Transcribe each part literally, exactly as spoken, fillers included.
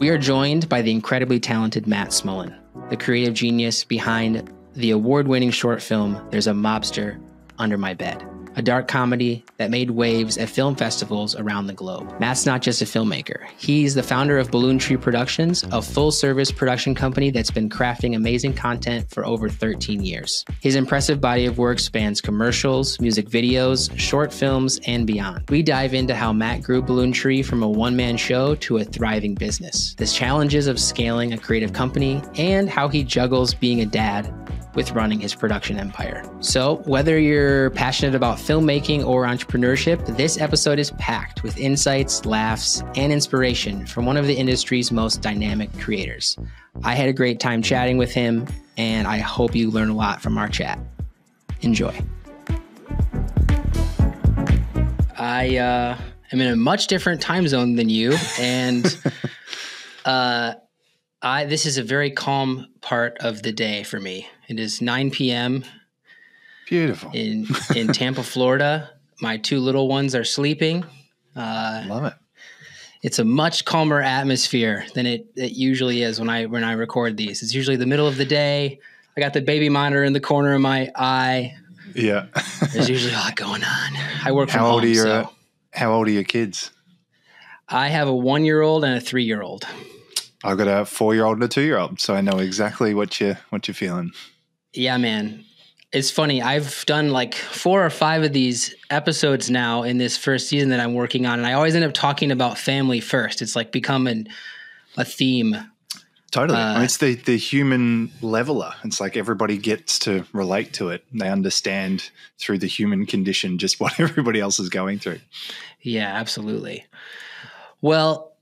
We are joined by the incredibly talented Matt Smolen, the creative genius behind the award-winning short film There's a Mobster Under My Bed, a dark comedy that made waves at film festivals around the globe. Matt's not just a filmmaker. He's the founder of Balloon Tree Productions, a full-service production company that's been crafting amazing content for over thirteen years. His impressive body of work spans commercials, music videos, short films, and beyond. We dive into how Matt grew Balloon Tree from a one-man show to a thriving business, the challenges of scaling a creative company, and how he juggles being a dad with running his production empire. So whether you're passionate about filmmaking or entrepreneurship, this episode is packed with insights, laughs, and inspiration from one of the industry's most dynamic creators. I had a great time chatting with him, and I hope you learn a lot from our chat. Enjoy. I uh, am in a much different time zone than you, and uh, I, this is a very calm part of the day for me. It is nine p m Beautiful. In in Tampa, Florida. My two little ones are sleeping. Uh, Love it. It's a much calmer atmosphere than it, it usually is when I when I record these. It's usually the middle of the day. I got the baby monitor in the corner of my eye. Yeah. There's usually a lot going on. I work from how old home, are your, so. How old are your kids? I have a one-year-old and a three-year-old. I've got a four-year-old and a two-year-old, so I know exactly what you what you're feeling. Yeah, man. It's funny. I've done like four or five of these episodes now in this first season that I'm working on, and I always end up talking about family first. It's like become an, a theme. Totally. Uh, it's the, the human leveler. It's like everybody gets to relate to it. They understand through the human condition just what everybody else is going through. Yeah, absolutely. Well,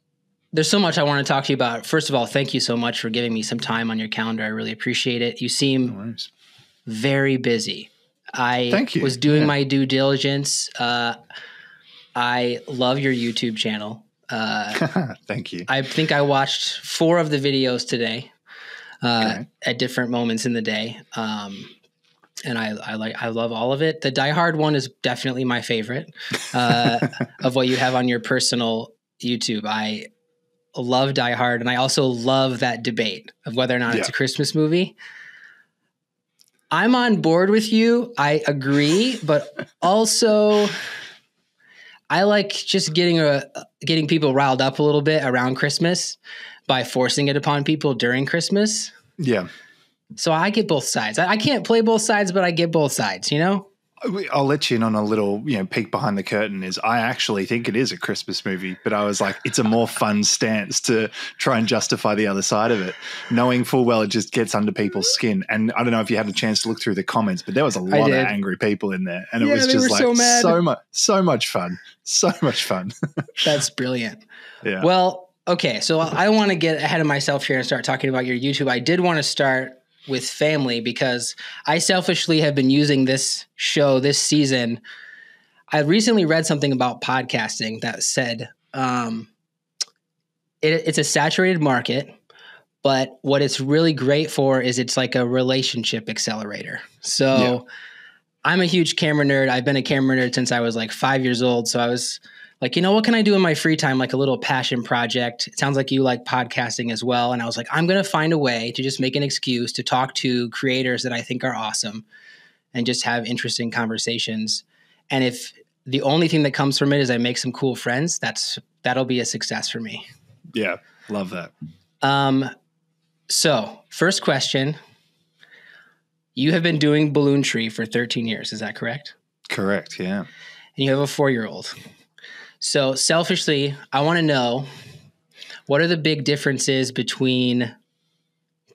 there's so much I want to talk to you about. First of all, thank you so much for giving me some time on your calendar. I really appreciate it. You seem... No worries. Very busy. I Thank you. was doing yeah. my due diligence. Uh, I love your YouTube channel. Uh, Thank you. I think I watched four of the videos today uh, okay. at different moments in the day, um, and I, I like I love all of it. The Die Hard one is definitely my favorite uh, of what you have on your personal YouTube. I love Die Hard, and I also love that debate of whether or not yeah. it's a Christmas movie. I'm on board with you. I agree, but also I like just getting a getting people riled up a little bit around Christmas by forcing it upon people during Christmas. Yeah. So I get both sides. I, I can't play both sides, but I get both sides, you know? I'll let you in on a little, you know, peek behind the curtain is I actually think it is a Christmas movie, but I was like, it's a more fun stance to try and justify the other side of it, knowing full well it just gets under people's skin. And I don't know if you had a chance to look through the comments, but there was a lot of angry people in there, and yeah, it was just like so, so much, so much fun, so much fun. That's brilliant. Yeah. Well, okay. So I want to get ahead of myself here and start talking about your YouTube. I did want to start with family, because I selfishly have been using this show this season. I recently read something about podcasting that said um, it, it's a saturated market, but what it's really great for is it's like a relationship accelerator. So yeah. I'm a huge camera nerd. I've been a camera nerd since I was like five years old. So I was like, you know, what can I do in my free time? Like a little passion project. It sounds like you like podcasting as well. And I was like, I'm going to find a way to just make an excuse to talk to creators that I think are awesome and just have interesting conversations. And if the only thing that comes from it is I make some cool friends, that's, that'll be a success for me. Yeah. Love that. Um, so first question, you have been doing Balloon Tree for thirteen years. Is that correct? Correct. Yeah. And you have a four-year-old. So selfishly, I want to know, what are the big differences between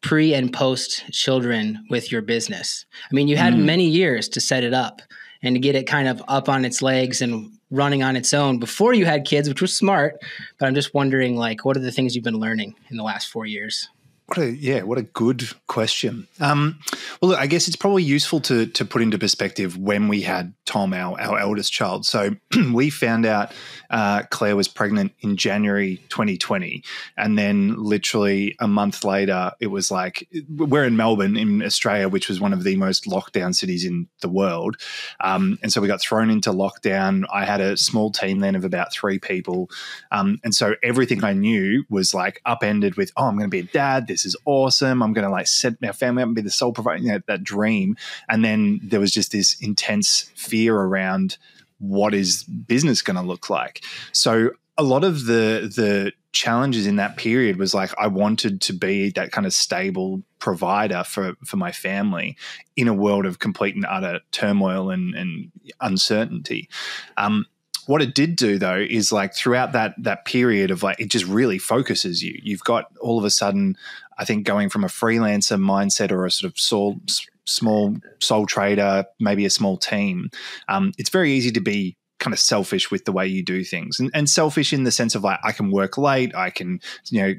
pre and post children with your business? I mean, you had mm. many years to set it up and to get it kind of up on its legs and running on its own before you had kids, which was smart. But I'm just wondering, like, what are the things you've been learning in the last four years? What a, yeah, what a good question. Um, well, look, I guess it's probably useful to to put into perspective when we had Tom, our, our eldest child. So we found out uh, Claire was pregnant in January twenty twenty. And then literally a month later, it was like, we're in Melbourne in Australia, which was one of the most lockdown cities in the world. Um, and so we got thrown into lockdown. I had a small team then of about three people. Um, and so everything I knew was like upended with, oh, I'm going to be a dad. This is awesome. I'm going to like set my family up and be the sole provider, you know, that dream. And then there was just this intense fear around what is business going to look like. So a lot of the the challenges in that period was like, I wanted to be that kind of stable provider for, for my family in a world of complete and utter turmoil and, and uncertainty. Um, What it did do, though, is like throughout that that period of like, it just really focuses you. You've got all of a sudden, I think, going from a freelancer mindset or a sort of sole, small sole trader, maybe a small team. Um, it's very easy to be kind of selfish with the way you do things, and, and selfish in the sense of like, I can work late, I can, you know,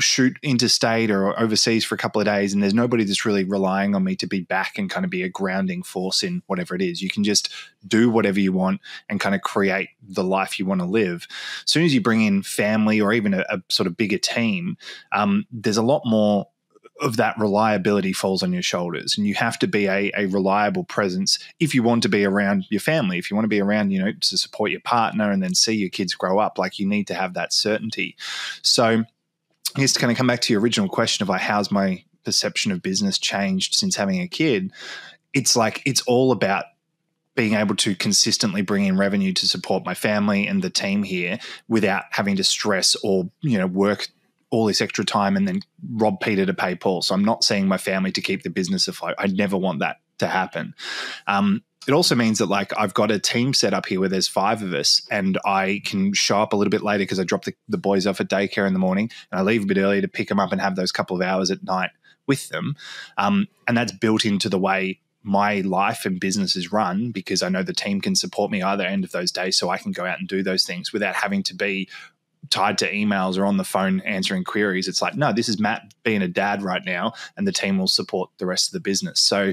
shoot interstate or overseas for a couple of days, and there's nobody that's really relying on me to be back and kind of be a grounding force in whatever it is. You can just do whatever you want and kind of create the life you want to live. As soon as you bring in family or even a, a sort of bigger team, um, there's a lot more of that reliability falls on your shoulders, and you have to be a, a reliable presence if you want to be around your family, if you want to be around, you know, to support your partner and then see your kids grow up. Like, you need to have that certainty. So I guess to kind of come back to your original question of like, how's my perception of business changed since having a kid? It's like, it's all about being able to consistently bring in revenue to support my family and the team here without having to stress or, you know, work all this extra time and then rob Peter to pay Paul. So I'm not seeing my family to keep the business afloat. I never want that to happen. Um, it also means that like, I've got a team set up here where there's five of us, and I can show up a little bit later because I drop the, the boys off at daycare in the morning, and I leave a bit earlier to pick them up and have those couple of hours at night with them. Um, and that's built into the way my life and business is run, because I know the team can support me either end of those days, so I can go out and do those things without having to be tied to emails or on the phone answering queries. It's like, no, this is Matt being a dad right now, and the team will support the rest of the business. So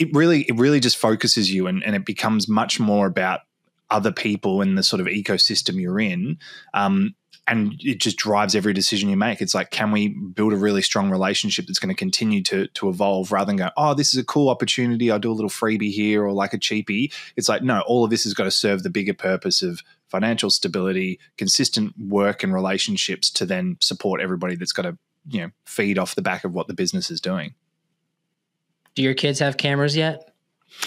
it really, it really just focuses you, and, and it becomes much more about other people and the sort of ecosystem you're in. Um, and it just drives every decision you make. It's like, can we build a really strong relationship that's going to continue to to evolve, rather than go, oh, this is a cool opportunity, I'll do a little freebie here or like a cheapie. It's like, no, all of this has got to serve the bigger purpose of financial stability, consistent work and relationships to then support everybody that's got to, you know, feed off the back of what the business is doing. Do your kids have cameras yet?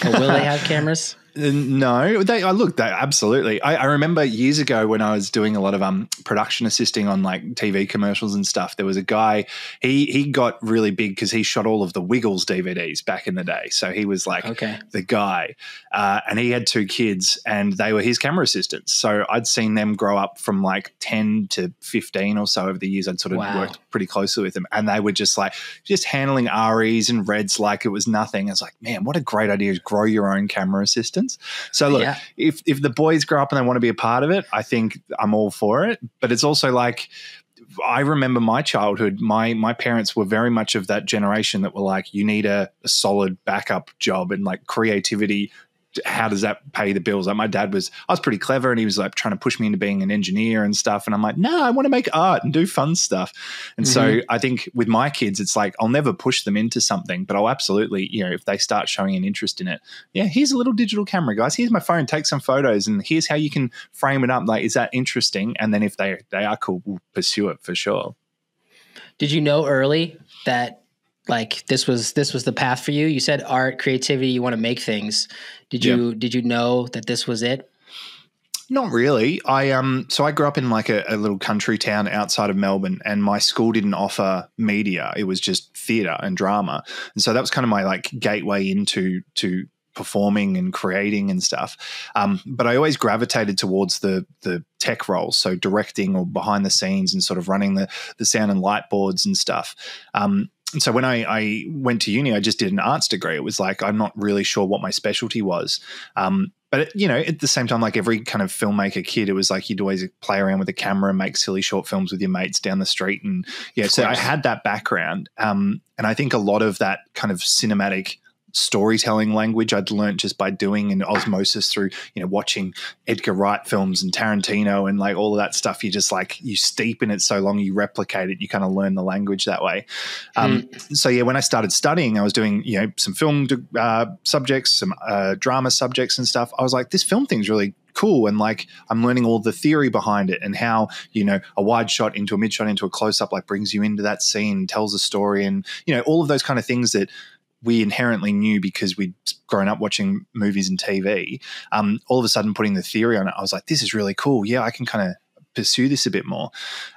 Or will they have cameras? No, they, I look, they absolutely. I, I remember years ago when I was doing a lot of um production assisting on like T V commercials and stuff, there was a guy, he he got really big because he shot all of the Wiggles D V Ds back in the day. So he was like okay. the guy. Uh, and he had two kids, and they were his camera assistants. So I'd seen them grow up from like ten to fifteen or so over the years. I'd sort of wow. worked pretty closely with them. And they were just like, just handling R Es and Reds like it was nothing. I was like, man, what a great idea to grow your own camera assistant. So look, yeah. if, if the boys grow up and they want to be a part of it, I think I'm all for it. But it's also like, I remember my childhood, my my parents were very much of that generation that were like, you need a, a solid backup job, and like creativity, how does that pay the bills? Like my dad was, I was pretty clever, and he was like trying to push me into being an engineer and stuff. And I'm like, no, I want to make art and do fun stuff. And mm-hmm. so I think with my kids, it's like, I'll never push them into something, but I'll absolutely, you know, if they start showing an interest in it, yeah, here's a little digital camera, guys. Here's my phone, take some photos, and here's how you can frame it up. Like, is that interesting? And then if they, they are cool, we'll pursue it for sure. Did you know early that like this was this was the path for you? You said art, creativity, you want to make things. Did you yeah. did you know that this was it? Not really. I um so I grew up in like a, a little country town outside of Melbourne, and my school didn't offer media. It was just theatre and drama. And so that was kind of my like gateway into to performing and creating and stuff. Um, but I always gravitated towards the the tech roles, so directing or behind the scenes and sort of running the the sound and light boards and stuff. Um So when I, I went to uni, I just did an arts degree. It was like, I'm not really sure what my specialty was. Um, but, it, you know, at the same time, like every kind of filmmaker kid, it was like you'd always play around with a camera and make silly short films with your mates down the street. And, yeah, so I had that background. Um, and I think a lot of that kind of cinematic storytelling language I'd learned just by doing and osmosis through, you know, watching Edgar Wright films and Tarantino and like all of that stuff. You just like, you steep in it so long, you replicate it, you kind of learn the language that way. Um, mm. So yeah, when I started studying, I was doing, you know, some film uh, subjects, some uh, drama subjects and stuff. I was like, this film thing's really cool, and like I'm learning all the theory behind it and how, you know, a wide shot into a mid shot into a close up like brings you into that scene, tells a story, and, you know, all of those kind of things that we inherently knew because we'd grown up watching movies and T V. Um, all of a sudden putting the theory on it, I was like, this is really cool. Yeah, I can kind of pursue this a bit more.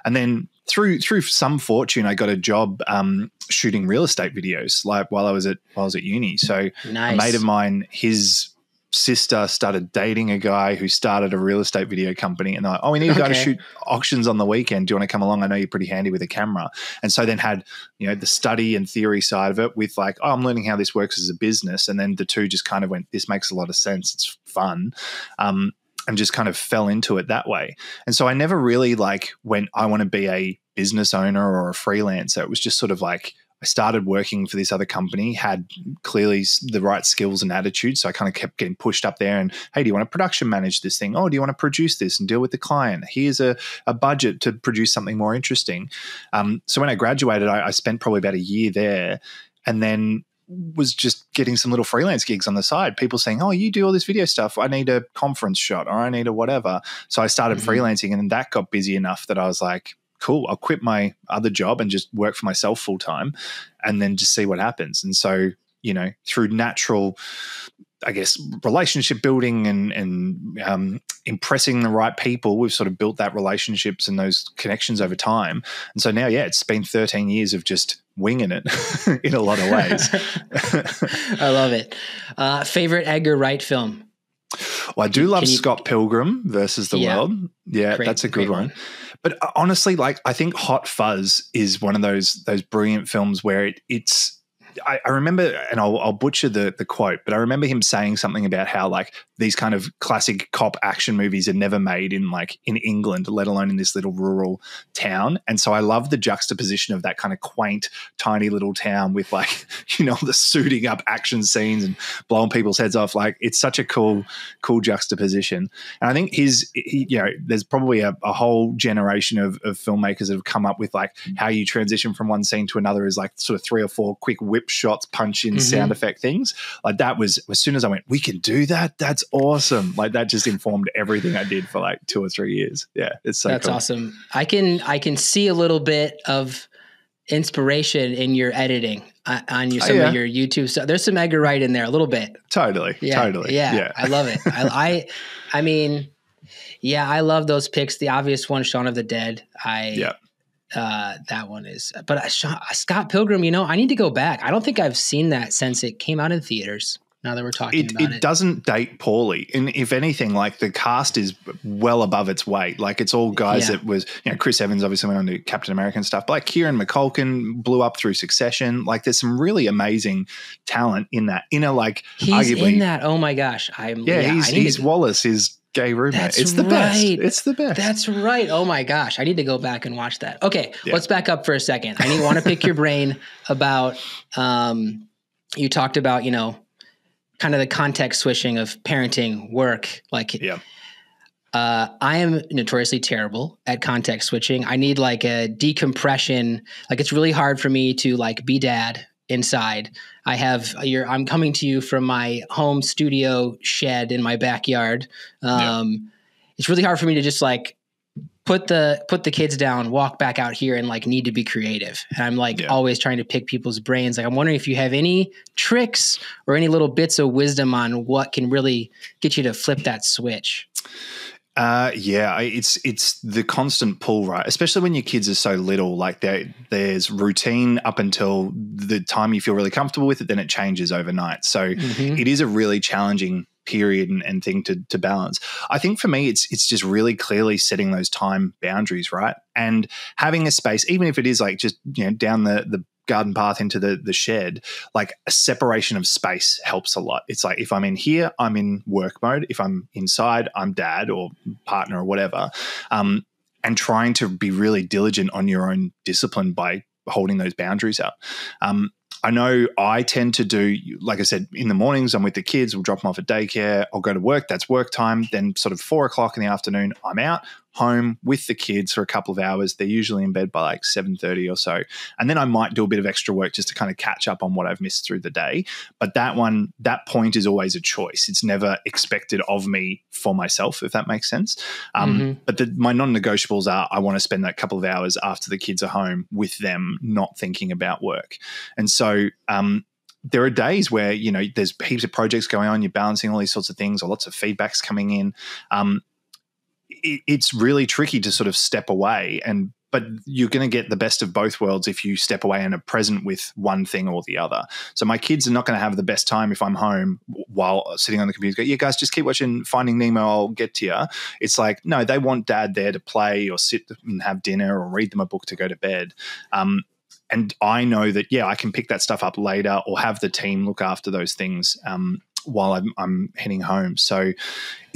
And then through through some fortune, I got a job um, shooting real estate videos like while I was at while I was at uni. So nice. A mate of mine, his sister started dating a guy who started a real estate video company, and they're like, oh, we need a guy okay. to shoot auctions on the weekend. Do you want to come along? I know you're pretty handy with a camera. And so then had, you know, the study and theory side of it with like, oh, I'm learning how this works as a business. And then the two just kind of went, this makes a lot of sense. It's fun. Um, and just kind of fell into it that way. And so I never really like went, I want to be a business owner or a freelancer. It was just sort of like, I started working for this other company, had clearly the right skills and attitude. So I kind of kept getting pushed up there and, hey, do you want to production manage this thing? Oh, do you want to produce this and deal with the client? Here's a, a budget to produce something more interesting. Um, so when I graduated, I, I spent probably about a year there, and then was just getting some little freelance gigs on the side. People saying, oh, you do all this video stuff. I need a conference shot, or I need a whatever. So I started mm-hmm. freelancing, and then that got busy enough that I was like, cool, I'll quit my other job and just work for myself full time and then just see what happens. And so, you know, through natural, I guess, relationship building and, and um, impressing the right people, we've sort of built that relationships and those connections over time. And so now, yeah, it's been thirteen years of just winging it in a lot of ways. I love it. Uh, favorite Edgar Wright film? Well, I do love you, Scott Pilgrim versus the yeah, World. Yeah, great, that's a good one. one. But honestly, like, I think Hot Fuzz is one of those those brilliant films where it, it's I, I remember, and I'll, I'll butcher the, the quote, but I remember him saying something about how, like, these kind of classic cop action movies are never made in, like, in England, let alone in this little rural town. And so I love the juxtaposition of that kind of quaint, tiny little town with, like, you know, the suiting up action scenes and blowing people's heads off. Like, it's such a cool, cool juxtaposition. And I think his, he, you know, there's probably a, a whole generation of, of filmmakers that have come up with, like, how you transition from one scene to another is, like, sort of three or four quick whip shots, punch in, mm-hmm. sound effect things. Like, that was, as soon as I went, we can do that. That's awesome. Like, that just informed everything I did for like two or three years. Yeah. It's so That's cool. awesome. I can, I can see a little bit of inspiration in your editing uh, on your, some oh, yeah. of your YouTube stuff. There's some Edgar Wright in there a little bit. Totally. Yeah, totally. Yeah. yeah. I love it. I, I, I mean, yeah, I love those picks. The obvious one, Shaun of the Dead. I, yeah. Uh, that one is, but uh, Scott Pilgrim, you know, I need to go back. I don't think I've seen that since it came out in theaters. Now that we're talking it, about it. It doesn't date poorly. And if anything, like, the cast is well above its weight. Like, it's all guys yeah. that was, you know, Chris Evans obviously went on to Captain America and stuff, but like Kieran Culkin blew up through Succession. Like, there's some really amazing talent in that. In a, like, he's arguably, in that. Oh my gosh. I'm, yeah, yeah he's, he's to, Wallace is gay roommate. That's it's the right. best. It's the best. That's right. Oh my gosh. I need to go back and watch that. Okay. Yeah. Let's back up for a second. I need, want to pick your brain about, um, you talked about, you know, kind of the context switching of parenting, work. Like, yeah. uh, I am notoriously terrible at context switching. I need like a decompression. Like, it's really hard for me to like be dad inside. I have your, I'm coming to you from my home studio shed in my backyard. Um, yeah. It's really hard for me to just like put the, put the kids down, walk back out here and like need to be creative. And I'm like yeah. always trying to pick people's brains. Like, I'm wondering if you have any tricks or any little bits of wisdom on what can really get you to flip that switch. Uh, yeah, I, it's, it's the constant pull, right? Especially when your kids are so little, like they, there's routine up until the time you feel really comfortable with it, then it changes overnight. So mm-hmm. it is a really challenging period and, and thing to, to balance. I think for me, it's it's just really clearly setting those time boundaries, right? And having a space, even if it is like just, you know, down the, the garden path into the the shed, like a separation of space helps a lot. It's like if I'm in here, I'm in work mode. If I'm inside, I'm dad or partner or whatever. Um, and trying to be really diligent on your own discipline by holding those boundaries up. Um, I know I tend to do, like I said, in the mornings I'm with the kids, we'll drop them off at daycare, I'll go to work, that's work time, then sort of four o'clock in the afternoon I'm out home with the kids for a couple of hours. They're usually in bed by like seven thirty or so, and then I might do a bit of extra work just to kind of catch up on what I've missed through the day. But that one, that point is always a choice. It's never expected of me for myself, if that makes sense. Um, mm-hmm. But the, my non-negotiables are I want to spend that couple of hours after the kids are home with them, not thinking about work. And so um, there are days where, you know, there's heaps of projects going on, you're balancing all these sorts of things or lots of feedbacks coming in. Um, it's really tricky to sort of step away, and but you're going to get the best of both worlds if you step away and are present with one thing or the other. So my kids are not going to have the best time if I'm home while sitting on the computer. Go, yeah, guys, just keep watching Finding Nemo. I'll get to you. It's like, no, they want dad there to play or sit and have dinner or read them a book to go to bed. Um, and I know that, yeah, I can pick that stuff up later or have the team look after those things um, while I'm, I'm heading home. So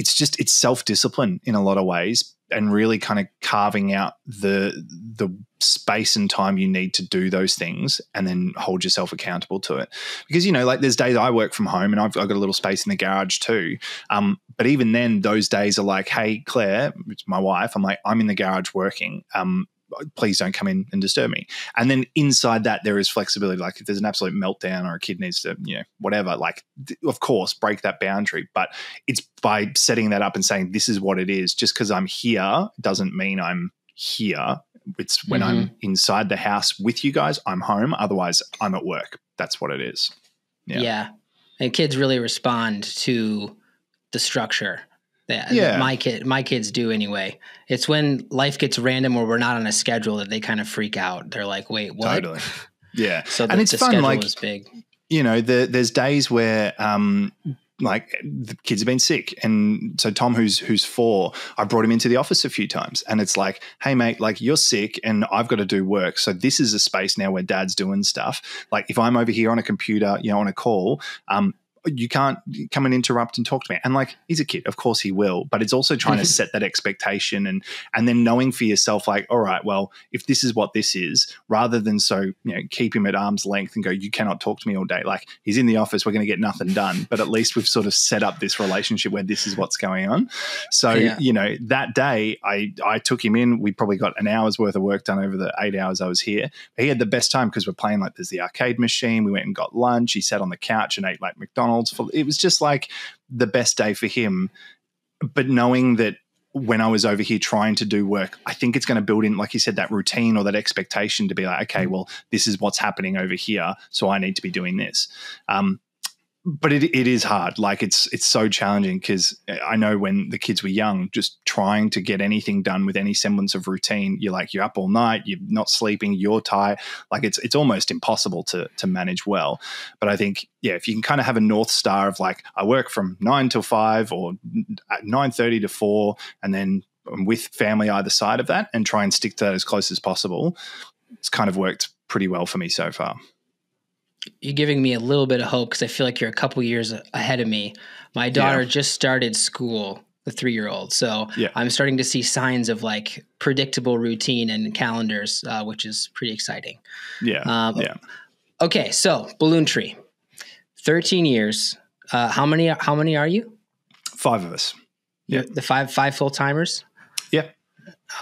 it's just, it's self-discipline in a lot of ways, and really kind of carving out the the space and time you need to do those things, and then hold yourself accountable to it. Because, you know, like there's days I work from home and I've, I've got a little space in the garage too. Um, but even then, those days are like, hey, Claire, it's my wife, I'm like, I'm in the garage working. Um, please don't come in and disturb me. And then inside that there is flexibility. Like if there's an absolute meltdown or a kid needs to, you know, whatever, like of course break that boundary. But it's by setting that up and saying this is what it is. Just because I'm here doesn't mean I'm here. It's when mm-hmm. I'm inside the house with you guys, I'm home. Otherwise I'm at work. That's what it is. Yeah. Yeah. And kids really respond to the structure. Yeah, yeah. My kid, my kids do anyway. It's when life gets random or we're not on a schedule that they kind of freak out. They're like, "Wait, what?" Totally. Yeah, so the, and it's the fun. Schedule like is big. You know, the, there's days where, um, like, the kids have been sick, and so Tom, who's who's four, I brought him into the office a few times, and it's like, "Hey, mate, like you're sick, and I've got to do work. So this is a space now where Dad's doing stuff. Like, if I'm over here on a computer, you know, on a call, um." you can't come and interrupt and talk to me. And like, he's a kid, of course he will, but it's also trying to set that expectation and, and then knowing for yourself, like, all right, well, if this is what this is, rather than so, you know, keep him at arm's length and go, you cannot talk to me all day. Like he's in the office, we're going to get nothing done, but at least we've sort of set up this relationship where this is what's going on. So, yeah. You know, that day I, I took him in, we probably got an hour's worth of work done over the eight hours I was here. He had the best time because we're playing like there's the arcade machine. We went and got lunch. He sat on the couch and ate like McDonald's. It was just like the best day for him. But knowing that when I was over here trying to do work, I think it's going to build in, like you said, that routine or that expectation to be like, okay, well, this is what's happening over here, so I need to be doing this. Um, but it, it is hard. Like it's it's so challenging because I know when the kids were young, just trying to get anything done with any semblance of routine, you're like, you're up all night, you're not sleeping, you're tired. Like it's it's almost impossible to to manage well. But I think, yeah, if you can kind of have a north star of like, I work from nine till five or nine thirty to four, and then I'm with family either side of that, and try and stick to that as close as possible. It's kind of worked pretty well for me so far. You're giving me a little bit of hope because I feel like you're a couple years ahead of me. My daughter yeah. just started school, the three-year-old. So yeah. I'm starting to see signs of like predictable routine and calendars, uh, which is pretty exciting. Yeah. Um, yeah. Okay. So Balloon Tree, thirteen years. Uh, how many, how many are you? Five of us. Yeah. The five, five full timers. Yeah.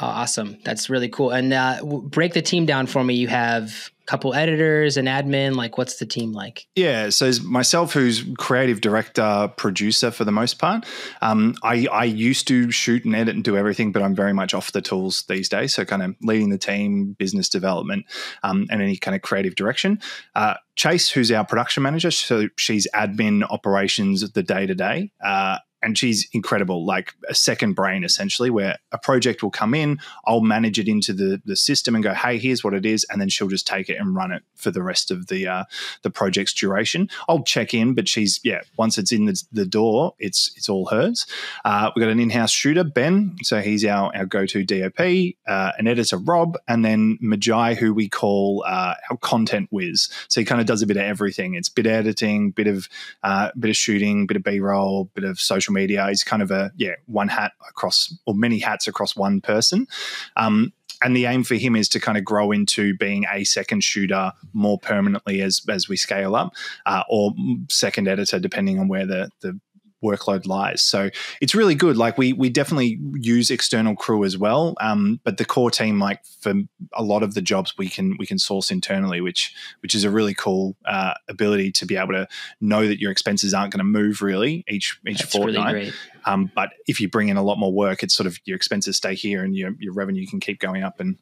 Oh, awesome. That's really cool. And uh, w- break the team down for me. You have couple editors and admin, like what's the team like? Yeah, so it's myself who's creative director, producer for the most part. Um, I, I used to shoot and edit and do everything, but I'm very much off the tools these days. So kind of leading the team, business development, um, and any kind of creative direction. Uh, Chase, who's our production manager, so she's admin operations, the day-to-day. Uh, and she's incredible, like a second brain essentially, where a project will come in, I'll manage it into the the system and go, hey, here's what it is, and then she'll just take it and run it for the rest of the uh, the project's duration. I'll check in, but she's, yeah, once it's in the, the door, it's it's all hers. Uh, we've got an in-house shooter, Ben, so he's our, our go-to D O P, uh, an editor, Rob, and then Majai, who we call uh, our content whiz. So he kind of does a bit of everything. It's bit editing, bit of uh, bit of shooting, bit of B-roll, bit of social media. Is kind of a yeah one hat across, or many hats across one person, um and the aim for him is to kind of grow into being a second shooter more permanently as as we scale up, uh, or second editor depending on where the the workload lies. So it's really good. Like we we definitely use external crew as well, um, but the core team, like for a lot of the jobs, we can we can source internally, which which is a really cool uh, ability to be able to know that your expenses aren't going to move really each each That's fortnight. Really great. Um, but if you bring in a lot more work, it's sort of your expenses stay here and your your revenue can keep going up, and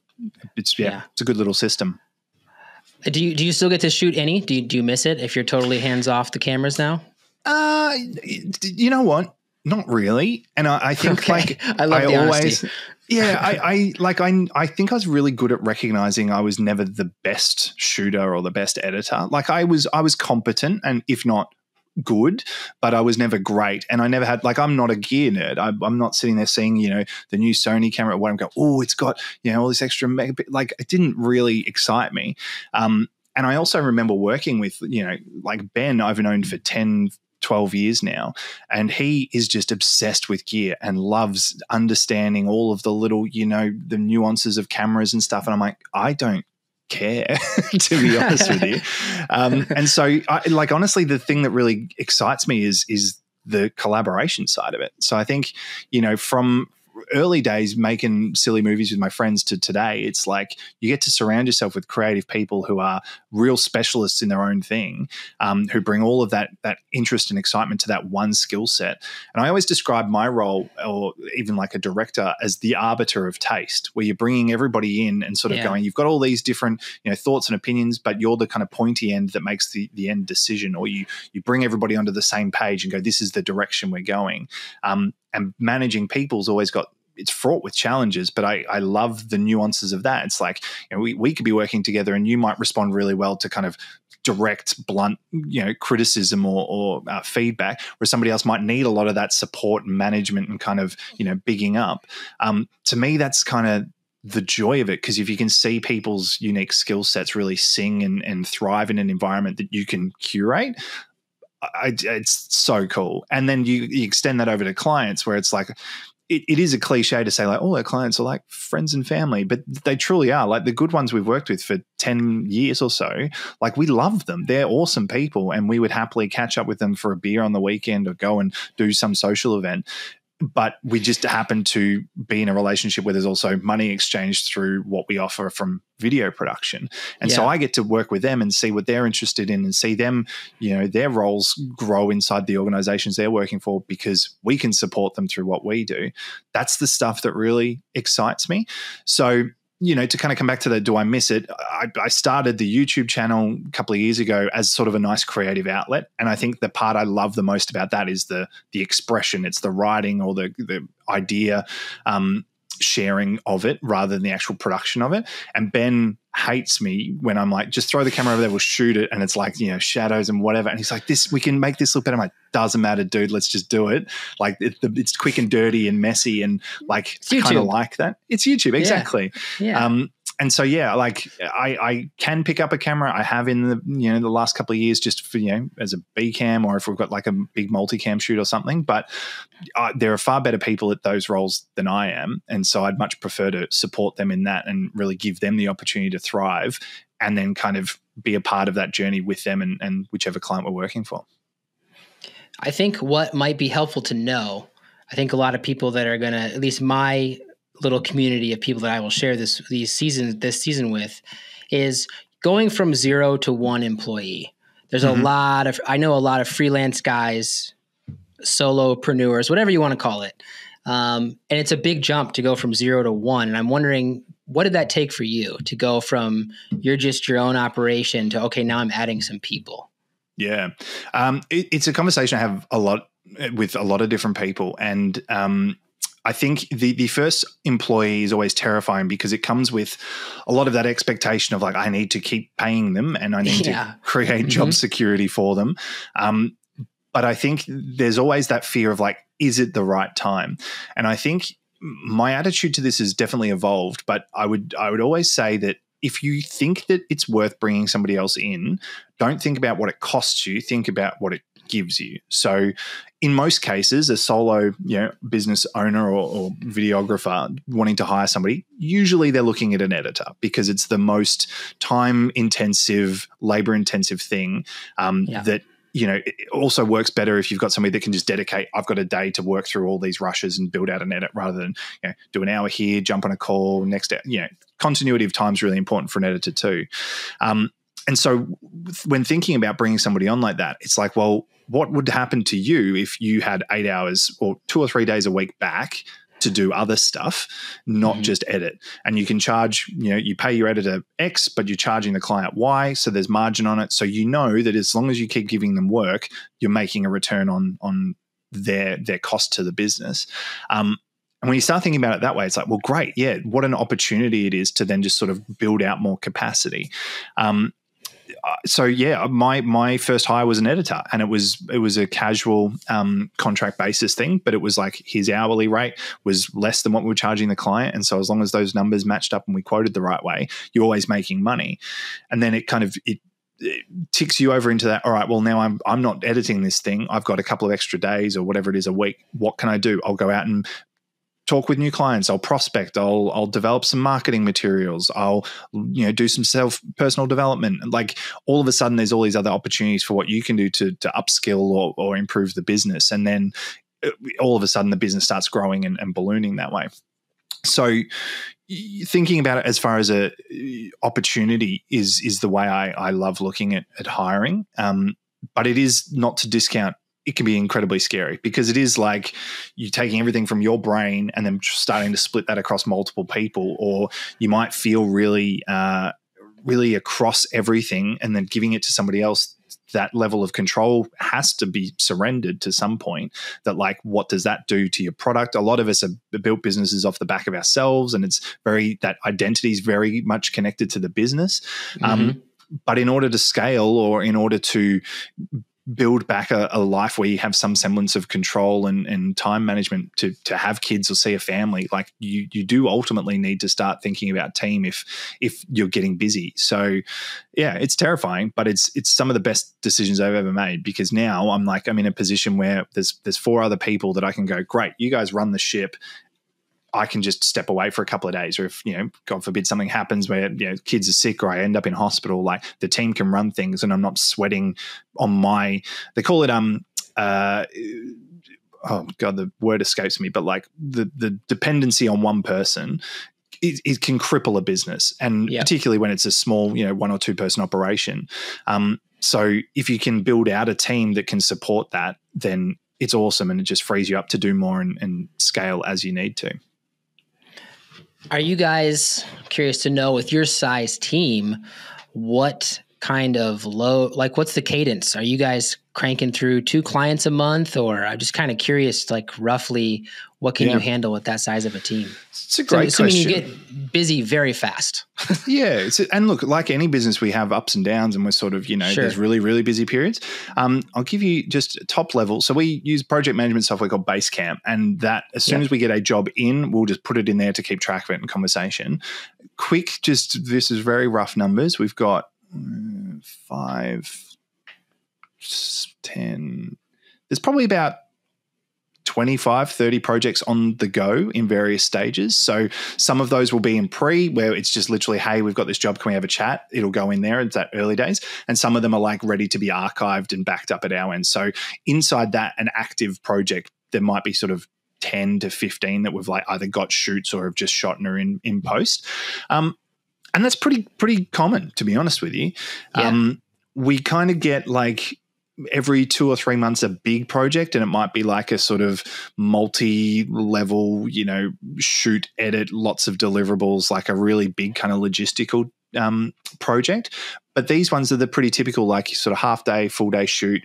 it's yeah, yeah. it's a good little system. Do you do you still get to shoot any? Do you, do you miss it if you're totally hands off the cameras now? Uh, you know what? Not really. And I, I think okay. like I, love I the always, honesty. yeah, I, I like, I, I think I was really good at recognizing I was never the best shooter or the best editor. Like I was, I was competent and if not good, but I was never great. And I never had, like, I'm not a gear nerd. I, I'm not sitting there seeing, you know, the new Sony camera where I'm going, oh, it's got, you know, all this extra megabit. Like it didn't really excite me. Um, and I also remember working with, you know, like Ben, I've known for ten, twelve years now, and he is just obsessed with gear and loves understanding all of the little, you know, the nuances of cameras and stuff. And I'm like, I don't care, to be honest with you. Um, and so, I, like, honestly, the thing that really excites me is is the collaboration side of it. So I think, you know, from early days making silly movies with my friends to today, it's like you get to surround yourself with creative people who are real specialists in their own thing, um, who bring all of that that interest and excitement to that one skill set. And I always describe my role, or even like a director, as the arbiter of taste, where you're bringing everybody in and sort of yeah. going, you've got all these different, you know, thoughts and opinions, but you're the kind of pointy end that makes the, the end decision, or you you bring everybody onto the same page and go, this is the direction we're going. Um, and managing people's always got, it's fraught with challenges, but I, I love the nuances of that. It's like, you know, we, we could be working together and you might respond really well to kind of direct, blunt, you know, criticism or, or uh, feedback, where somebody else might need a lot of that support and management and kind of, you know, bigging up. Um, to me, that's kind of the joy of it, because if you can see people's unique skill sets really sing and, and thrive in an environment that you can curate, I, it's so cool. And then you, you extend that over to clients, where it's like, it, it is a cliche to say like, oh, our clients are like friends and family, but they truly are. Like the good ones we've worked with for ten years or so, like we love them. They're awesome people, and we would happily catch up with them for a beer on the weekend or go and do some social event. But we just happen to be in a relationship where there's also money exchanged through what we offer from video production. And yeah. so I get to work with them and see what they're interested in and see them, you know, their roles grow inside the organizations they're working for, because we can support them through what we do. That's the stuff that really excites me. So, you know, to kind of come back to the, do I miss it? I, I started the YouTube channel a couple of years ago as sort of a nice creative outlet. And I think the part I love the most about that is the the expression. It's the writing or the, the idea um, sharing of it rather than the actual production of it. And Ben hates me when I'm like, just throw the camera over there, we'll shoot it. And it's like, you know, shadows and whatever. And he's like, this, we can make this look better. I'm like, doesn't matter, dude, let's just do it. Like it, it's quick and dirty and messy. And like, kind of like that. It's YouTube. Exactly. Yeah. yeah. Um, and so, yeah, like I, I can pick up a camera. I have in the, you know, the last couple of years, just for, you know, as a B cam, or if we've got like a big multicam shoot or something, but uh, there are far better people at those roles than I am. And so I'd much prefer to support them in that and really give them the opportunity to thrive, and then kind of be a part of that journey with them and, and whichever client we're working for. I think what might be helpful to know, I think a lot of people that are going to, at least my little community of people that I will share this these seasons this season with, is going from zero to one employee. There's mm-hmm. a lot of, I know a lot of freelance guys, solopreneurs, whatever you want to call it. Um, and it's a big jump to go from zero to one. And I'm wondering, what did that take for you to go from you're just your own operation to, okay, now I'm adding some people? Yeah. Um, it, it's a conversation I have a lot with a lot of different people. And um, I think the, the first employee is always terrifying because it comes with a lot of that expectation of like, I need to keep paying them and I need yeah. to create mm-hmm. job security for them. Um, but I think there's always that fear of like, is it the right time? And I think my attitude to this has definitely evolved, but I would, I would always say that if you think that it's worth bringing somebody else in, don't think about what it costs you. Think about what it gives you. So in most cases, a solo you know, business owner or, or videographer wanting to hire somebody, usually they're looking at an editor because it's the most time-intensive, labor-intensive thing um, yeah. that you know, it also works better if you've got somebody that can just dedicate, I've got a day to work through all these rushes and build out an edit rather than, you know, do an hour here, jump on a call, next hour. You know, continuity of time is really important for an editor too. Um, and so when thinking about bringing somebody on like that, it's like, well, what would happen to you if you had eight hours or two or three days a week back to do other stuff, not mm-hmm. just edit? And you can charge, you know, you pay your editor X, but you're charging the client Y, so there's margin on it. So you know that as long as you keep giving them work, you're making a return on on their their cost to the business. Um, and when you start thinking about it that way, it's like, well, great, yeah, what an opportunity it is to then just sort of build out more capacity. Um, so yeah, my my first hire was an editor, and it was it was a casual um, contract basis thing, but it was like his hourly rate was less than what we were charging the client, and so as long as those numbers matched up and we quoted the right way, you're always making money. And then it kind of it, it ticks you over into that. All right, well now I'm I'm not editing this thing. I've got a couple of extra days or whatever it is a week. What can I do? I'll go out and talk with new clients. I'll prospect. I'll I'll develop some marketing materials. I'll you know do some self personal development. Like all of a sudden, there's all these other opportunities for what you can do to to upskill or or improve the business. And then all of a sudden, the business starts growing and, and ballooning that way. So thinking about it as far as a opportunity is is the way I I love looking at at hiring. Um, but it is not to discount. It can be incredibly scary because it is like you're taking everything from your brain and then starting to split that across multiple people, or you might feel really, uh, really across everything and then giving it to somebody else. That level of control has to be surrendered to some point. That like, what does that do to your product? A lot of us have built businesses off the back of ourselves, and it's very, that identity is very much connected to the business. Mm-hmm. Um, but in order to scale or in order to build back a, a life where you have some semblance of control and, and time management to to have kids or see a family, like you you do ultimately need to start thinking about team if if you're getting busy. So yeah, it's terrifying, but it's it's some of the best decisions I've ever made, because now I'm like I'm in a position where there's there's four other people that I can go, great, you guys run the ship. I can just step away for a couple of days, or if, you know, God forbid something happens where, you know, kids are sick or I end up in hospital, like the team can run things and I'm not sweating on my, they call it, um, uh, oh God, the word escapes me, but like the, the dependency on one person, it, it can cripple a business. And yeah. particularly when it's a small, you know, one or two person operation. Um, so if you can build out a team that can support that, then it's awesome. And it just frees you up to do more and, and scale as you need to. Are you guys curious to know, with your size team, what kind of low, like what's the cadence? Are you guys cranking through two clients a month, or I'm just kind of curious, like roughly what can yeah. you handle with that size of a team? It's a great so, question. Assuming you get busy very fast. yeah. It's a, and look, like any business, we have ups and downs, and we're sort of, you know, sure. there's really, really busy periods. Um, I'll give you just top level. So we use project management software called Basecamp, and that as soon yeah. as we get a job in, we'll just put it in there to keep track of it in conversation. Quick, just this is very rough numbers. We've got five, ten, there's probably about twenty-five, thirty projects on the go in various stages. So some of those will be in pre, where it's just literally, hey, we've got this job, can we have a chat? It'll go in there. It's that early days. And some of them are like ready to be archived and backed up at our end. So inside that, an active project, there might be sort of ten to fifteen that we've like either got shoots or have just shot and are in, in post. Um, And that's pretty pretty common, to be honest with you. Yeah. Um, we kind of get like every two or three months a big project, and it might be like a sort of multi-level, you know, shoot, edit, lots of deliverables, like a really big kind of logistical um, project. But these ones are the pretty typical, like sort of half day, full day shoot,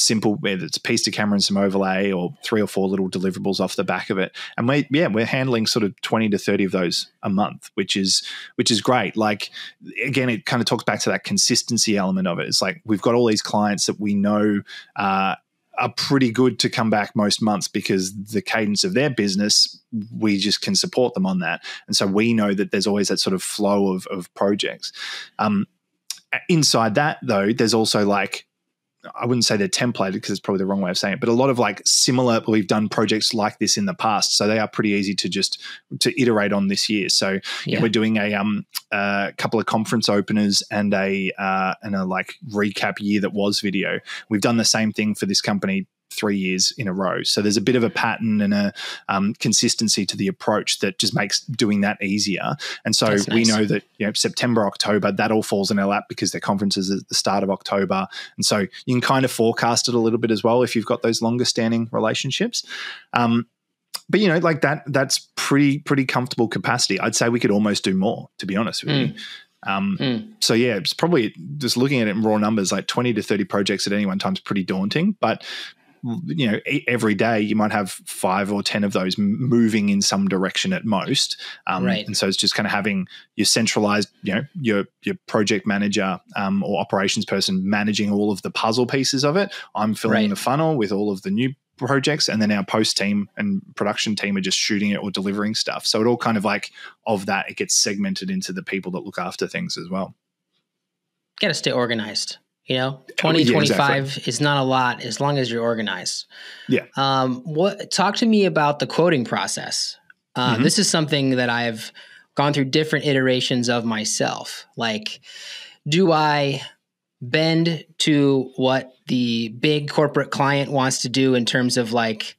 simple, whether it's piece to camera and some overlay or three or four little deliverables off the back of it. And we, yeah, we're handling sort of twenty to thirty of those a month, which is, which is great. Like, again, it kind of talks back to that consistency element of it. It's like, we've got all these clients that we know, uh, are pretty good to come back most months because the cadence of their business, we just can support them on that. And so we know that there's always that sort of flow of, of projects. Um, inside that though, there's also like, I wouldn't say they're templated because it's probably the wrong way of saying it, but a lot of like similar, we've done projects like this in the past. So they are pretty easy to just, to iterate on this year. So yeah. Yeah, we're doing a um, uh, couple of conference openers and a, uh, and a like recap year that was video. We've done the same thing for this company three years in a row. So there's a bit of a pattern and a um, consistency to the approach that just makes doing that easier. And so That's we nice. know that, you know, September, October, that all falls in our lap because their conference is at the start of October. And so you can kind of forecast it a little bit as well if you've got those longer standing relationships. Um, but, you know, like that, that's pretty, pretty comfortable capacity. I'd say we could almost do more, to be honest with mm. you. Um, mm. So yeah, it's probably just looking at it in raw numbers, like twenty to thirty projects at any one time is pretty daunting, but you know, every day you might have five or ten of those moving in some direction at most. Um, right. And so it's just kind of having your centralized, you know, your, your project manager um, or operations person managing all of the puzzle pieces of it. I'm filling right. the funnel with all of the new projects, and then our post team and production team are just shooting it or delivering stuff. So it all kind of like of that, it gets segmented into the people that look after things as well. Got to stay organized. You know, twenty, yeah, twenty-five exactly. is not a lot as long as you're organized. Yeah. Um, what, talk to me about the quoting process. Uh, mm-hmm. This is something that I've gone through different iterations of myself. Like, do I bend to what the big corporate client wants to do in terms of like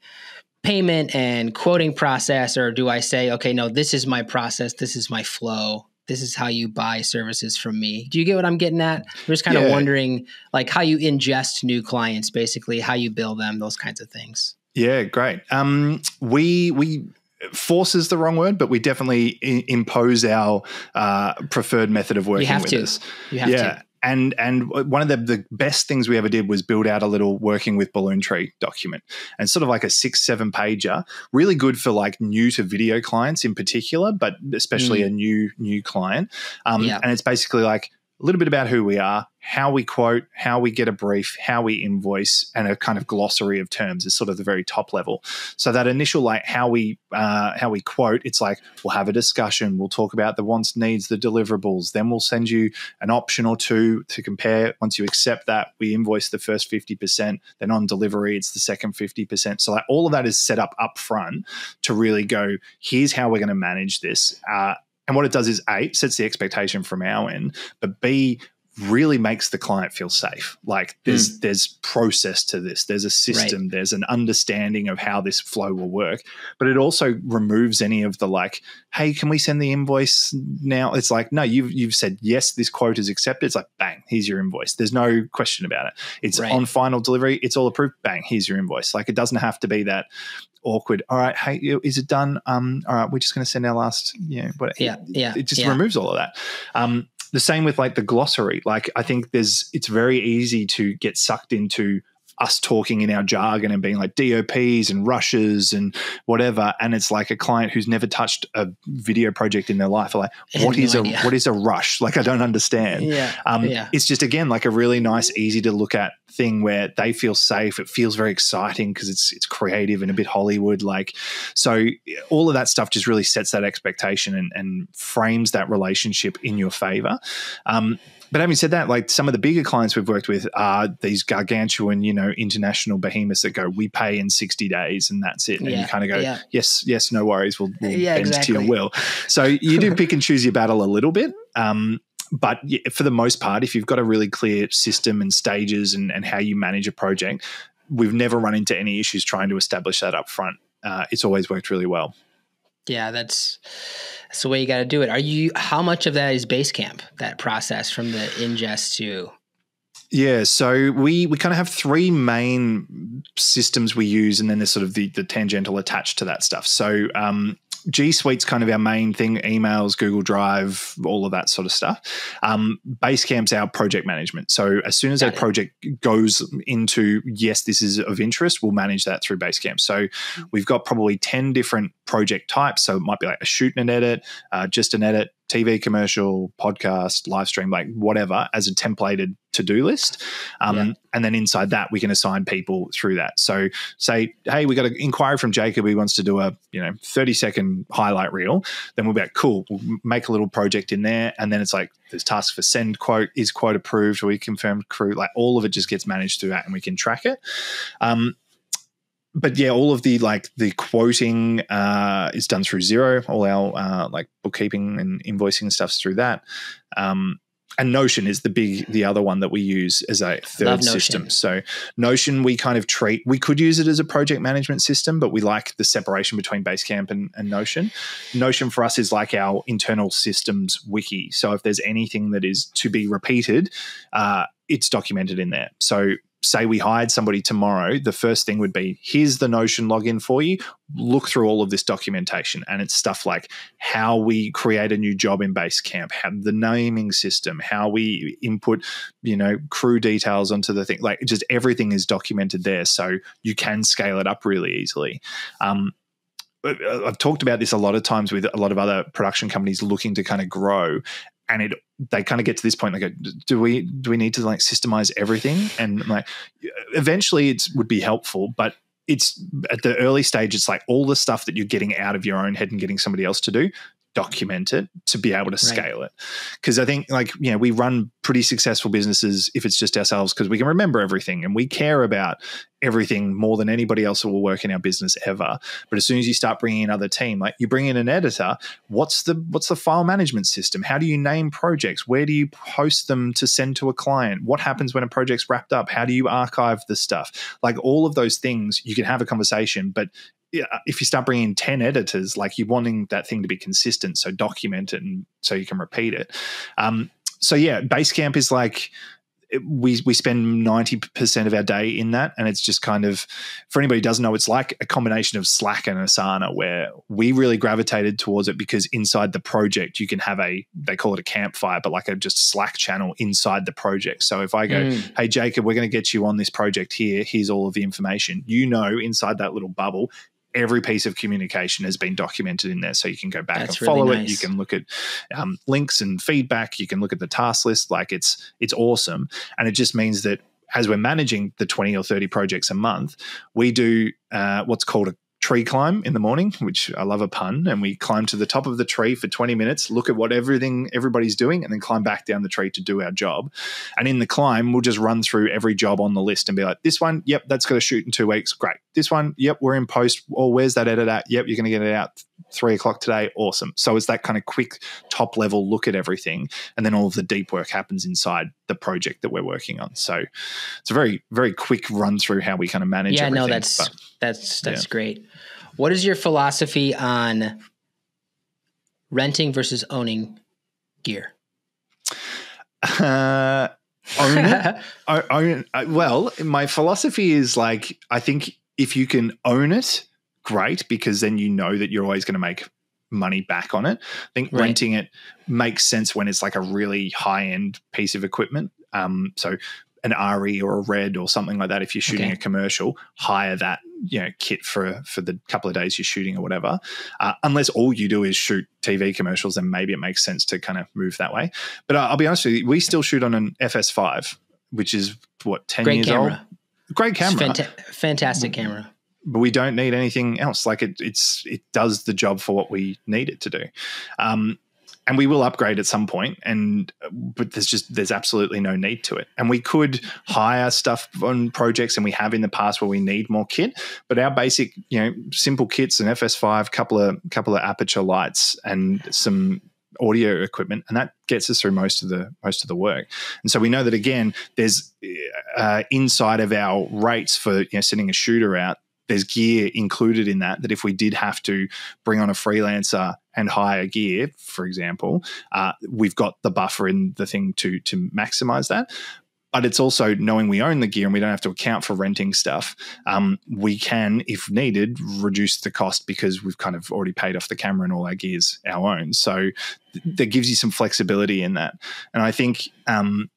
payment and quoting process? Or do I say, okay, no, this is my process. This is my flow. This is how you buy services from me. Do you get what I'm getting at? I'm just kind yeah. of wondering like how you ingest new clients, basically how you bill them, those kinds of things. Yeah, great. Um, we, we, force is the wrong word, but we definitely i- impose our uh, preferred method of working with us. You have to. You have to. And and one of the, the best things we ever did was build out a little working with Balloon Tree document, and sort of like a six, seven pager, really good for like new to video clients in particular, but especially mm. a new new client. Um, yeah. And it's basically like a little bit about who we are, how we quote, how we get a brief, how we invoice, and a kind of glossary of terms is sort of the very top level. So that initial like how we uh, how we quote, it's like we'll have a discussion, we'll talk about the wants, needs, the deliverables, then we'll send you an option or two to compare. Once you accept that, we invoice the first fifty percent, then on delivery it's the second fifty percent. So like all of that is set up up front to really go, here's how we're going to manage this. Uh, and what it does is A, sets the expectation from our end, but B, really makes the client feel safe. Like there's mm. there's process to this. There's a system. Right. There's an understanding of how this flow will work. But it also removes any of the like, hey, can we send the invoice now? It's like, no, you've you've said yes, this quote is accepted. It's like, bang, here's your invoice. There's no question about it. It's right. on final delivery. It's all approved. Bang, here's your invoice. Like it doesn't have to be that awkward. All right, hey, is it done? Um, all right, we're just going to send our last, you know, what yeah, it, yeah, it just yeah. removes all of that. Um, The same with like the glossary. Like I think there's, it's very easy to get sucked into us talking in our jargon and being like D O Ps and rushes and whatever. And it's like a client who's never touched a video project in their life. Like what is no a, idea. what is a rush? Like I don't understand. Yeah. Um, yeah. It's just, again, like a really nice, easy to look at thing where they feel safe. It feels very exciting because it's it's creative and a bit Hollywood like. So all of that stuff just really sets that expectation and, and frames that relationship in your favor. Um, but having said that, like some of the bigger clients we've worked with are these gargantuan, you know, international behemoths that go, we pay in sixty days and that's it. And yeah, you kind of go, yeah. yes, yes, no worries. We'll, we'll yeah, bend exactly. to your will. So you do pick and choose your battle a little bit. Um, But for the most part, if you've got a really clear system and stages and, and how you manage a project, we've never run into any issues trying to establish that up front. Uh, it's always worked really well. Yeah, that's that's the way you got to do it. Are you? How much of that is Basecamp, that process from the ingest to... Yeah, so we, we kind of have three main systems we use, and then there's sort of the, the tangential attached to that stuff. So um, G Suite's kind of our main thing, emails, Google Drive, all of that sort of stuff. Um, Basecamp's our project management. So as soon as Got a project it. goes into, yes, this is of interest, we'll manage that through Basecamp. So we've got probably ten different project types. So it might be like a shoot and an edit, uh, just an edit, T V commercial, podcast, live stream, like whatever, as a templated to-do list. Um, yeah. And then inside that, we can assign people through that. So say, hey, we got an inquiry from Jacob. He wants to do a, you know, thirty second highlight reel. Then we'll be like, cool, we'll make a little project in there. And then it's like, there's tasks for send quote, is quote approved, or we confirmed crew, like all of it just gets managed through that and we can track it. Um, But yeah, all of the like the quoting uh, is done through Xero. All our uh, like bookkeeping and invoicing and stuff's through that. Um, and Notion is the big the other one that we use as a third system. So Notion, we kind of treat we could use it as a project management system, but we like the separation between Basecamp and, and Notion. Notion for us is like our internal systems wiki. So if there's anything that is to be repeated, uh, it's documented in there. So say we hired somebody tomorrow, the first thing would be, here's the Notion login for you. Look through all of this documentation. And it's stuff like how we create a new job in Basecamp, how the naming system, how we input, you know, crew details onto the thing. Like just everything is documented there. So you can scale it up really easily. Um, I've talked about this a lot of times with a lot of other production companies looking to kind of grow, and it they kind of get to this point. They go, do we do we need to like systemize everything? And like, eventually, it would be helpful, but it's at the early stage. It's like all the stuff that you're getting out of your own head and getting somebody else to do, document it to be able to scale right. it. Because I think like you know we run pretty successful businesses if it's just ourselves, because we can remember everything and we care about everything more than anybody else that will work in our business ever. But as soon as you start bringing in other team, like you bring in an editor, what's the what's the file management system? How do you name projects? Where do you host them to send to a client? What happens when a project's wrapped up? How do you archive the stuff? Like all of those things, you can have a conversation, but if you start bringing in ten editors, like you're wanting that thing to be consistent, so document it and so you can repeat it. Um, so yeah, Basecamp is like, we we spend ninety percent of our day in that, and it's just kind of, for anybody who doesn't know, it's like a combination of Slack and Asana, where we really gravitated towards it because inside the project you can have a, they call it a campfire, but like a just Slack channel inside the project. So if I go, mm. hey, Jacob, we're going to get you on this project here, here's all of the information, you know, inside that little bubble, every piece of communication has been documented in there, so you can go back That's and follow really nice. it. You can look at um, links and feedback. You can look at the task list. Like it's it's awesome, and it just means that as we're managing the twenty or thirty projects a month, we do uh, what's called a tree climb in the morning, which I love a pun, and we climb to the top of the tree for twenty minutes, look at what everything everybody's doing, and then climb back down the tree to do our job. And in the climb, we'll just run through every job on the list and be like, this one, yep, that's got to shoot in two weeks. Great. This one, yep, we're in post. Oh, where's that edit at? Yep, you're going to get it out three o'clock today. Awesome. So it's that kind of quick top level look at everything, and then all of the deep work happens inside the project that we're working on. So it's a very, very quick run through how we kind of manage yeah, everything. Yeah, no, that's, but, that's, that's yeah. great. What is your philosophy on renting versus owning gear? Uh, own it, own, well, my philosophy is like, I think if you can own it, great, because then you know that you're always going to make money back on it. I think right. renting it makes sense when it's like a really high-end piece of equipment. Um, so an R E or a RED or something like that, if you're shooting okay. a commercial, hire that you know kit for for the couple of days you're shooting or whatever. Uh, unless all you do is shoot T V commercials, then maybe it makes sense to kind of move that way. But I'll be honest with you, we still shoot on an F S five, which is, what, ten Great years camera. old? Great camera. Great camera. Fanta- fantastic we, camera. But we don't need anything else. Like it, it's, it does the job for what we need it to do. Um, and we will upgrade at some point, and but there's just there's absolutely no need to it. And we could hire stuff on projects, and we have in the past where we need more kit. But our basic, you know, simple kits, an F S five, couple of couple of aperture lights, and some audio equipment, and that gets us through most of the most of the work. And so we know that again, there's uh, inside of our rates for you know sending a shooter out, there's gear included in that, that if we did have to bring on a freelancer and hire gear, for example, uh, we've got the buffer in the thing to to maximize that. But it's also knowing we own the gear and we don't have to account for renting stuff. Um, we can, if needed, reduce the cost because we've kind of already paid off the camera and all our gear's our own. So th that gives you some flexibility in that. And I think um,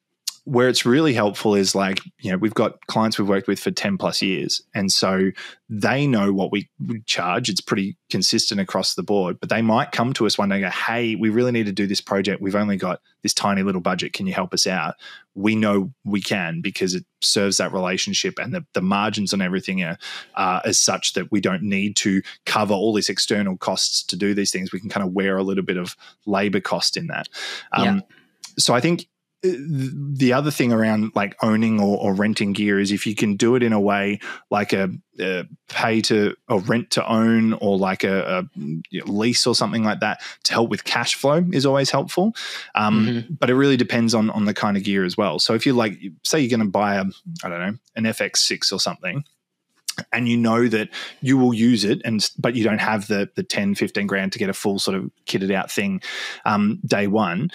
where it's really helpful is like, you know, we've got clients we've worked with for ten plus years. And so they know what we charge. It's pretty consistent across the board, but they might come to us one day and go, hey, we really need to do this project. We've only got this tiny little budget. Can you help us out? We know we can because it serves that relationship, and the, the margins on everything are, uh, is such that we don't need to cover all these external costs to do these things. We can kind of wear a little bit of labor cost in that. Um, yeah. So I think the other thing around like owning or, or renting gear is if you can do it in a way like a, a pay to or rent to own, or like a, a you know, lease or something like that to help with cash flow is always helpful. Um, mm-hmm. But it really depends on, on the kind of gear as well. So if you like, say you're going to buy a, I don't know, an F X six or something, and you know that you will use it, and but you don't have the, the ten, fifteen grand to get a full sort of kitted out thing um, day one.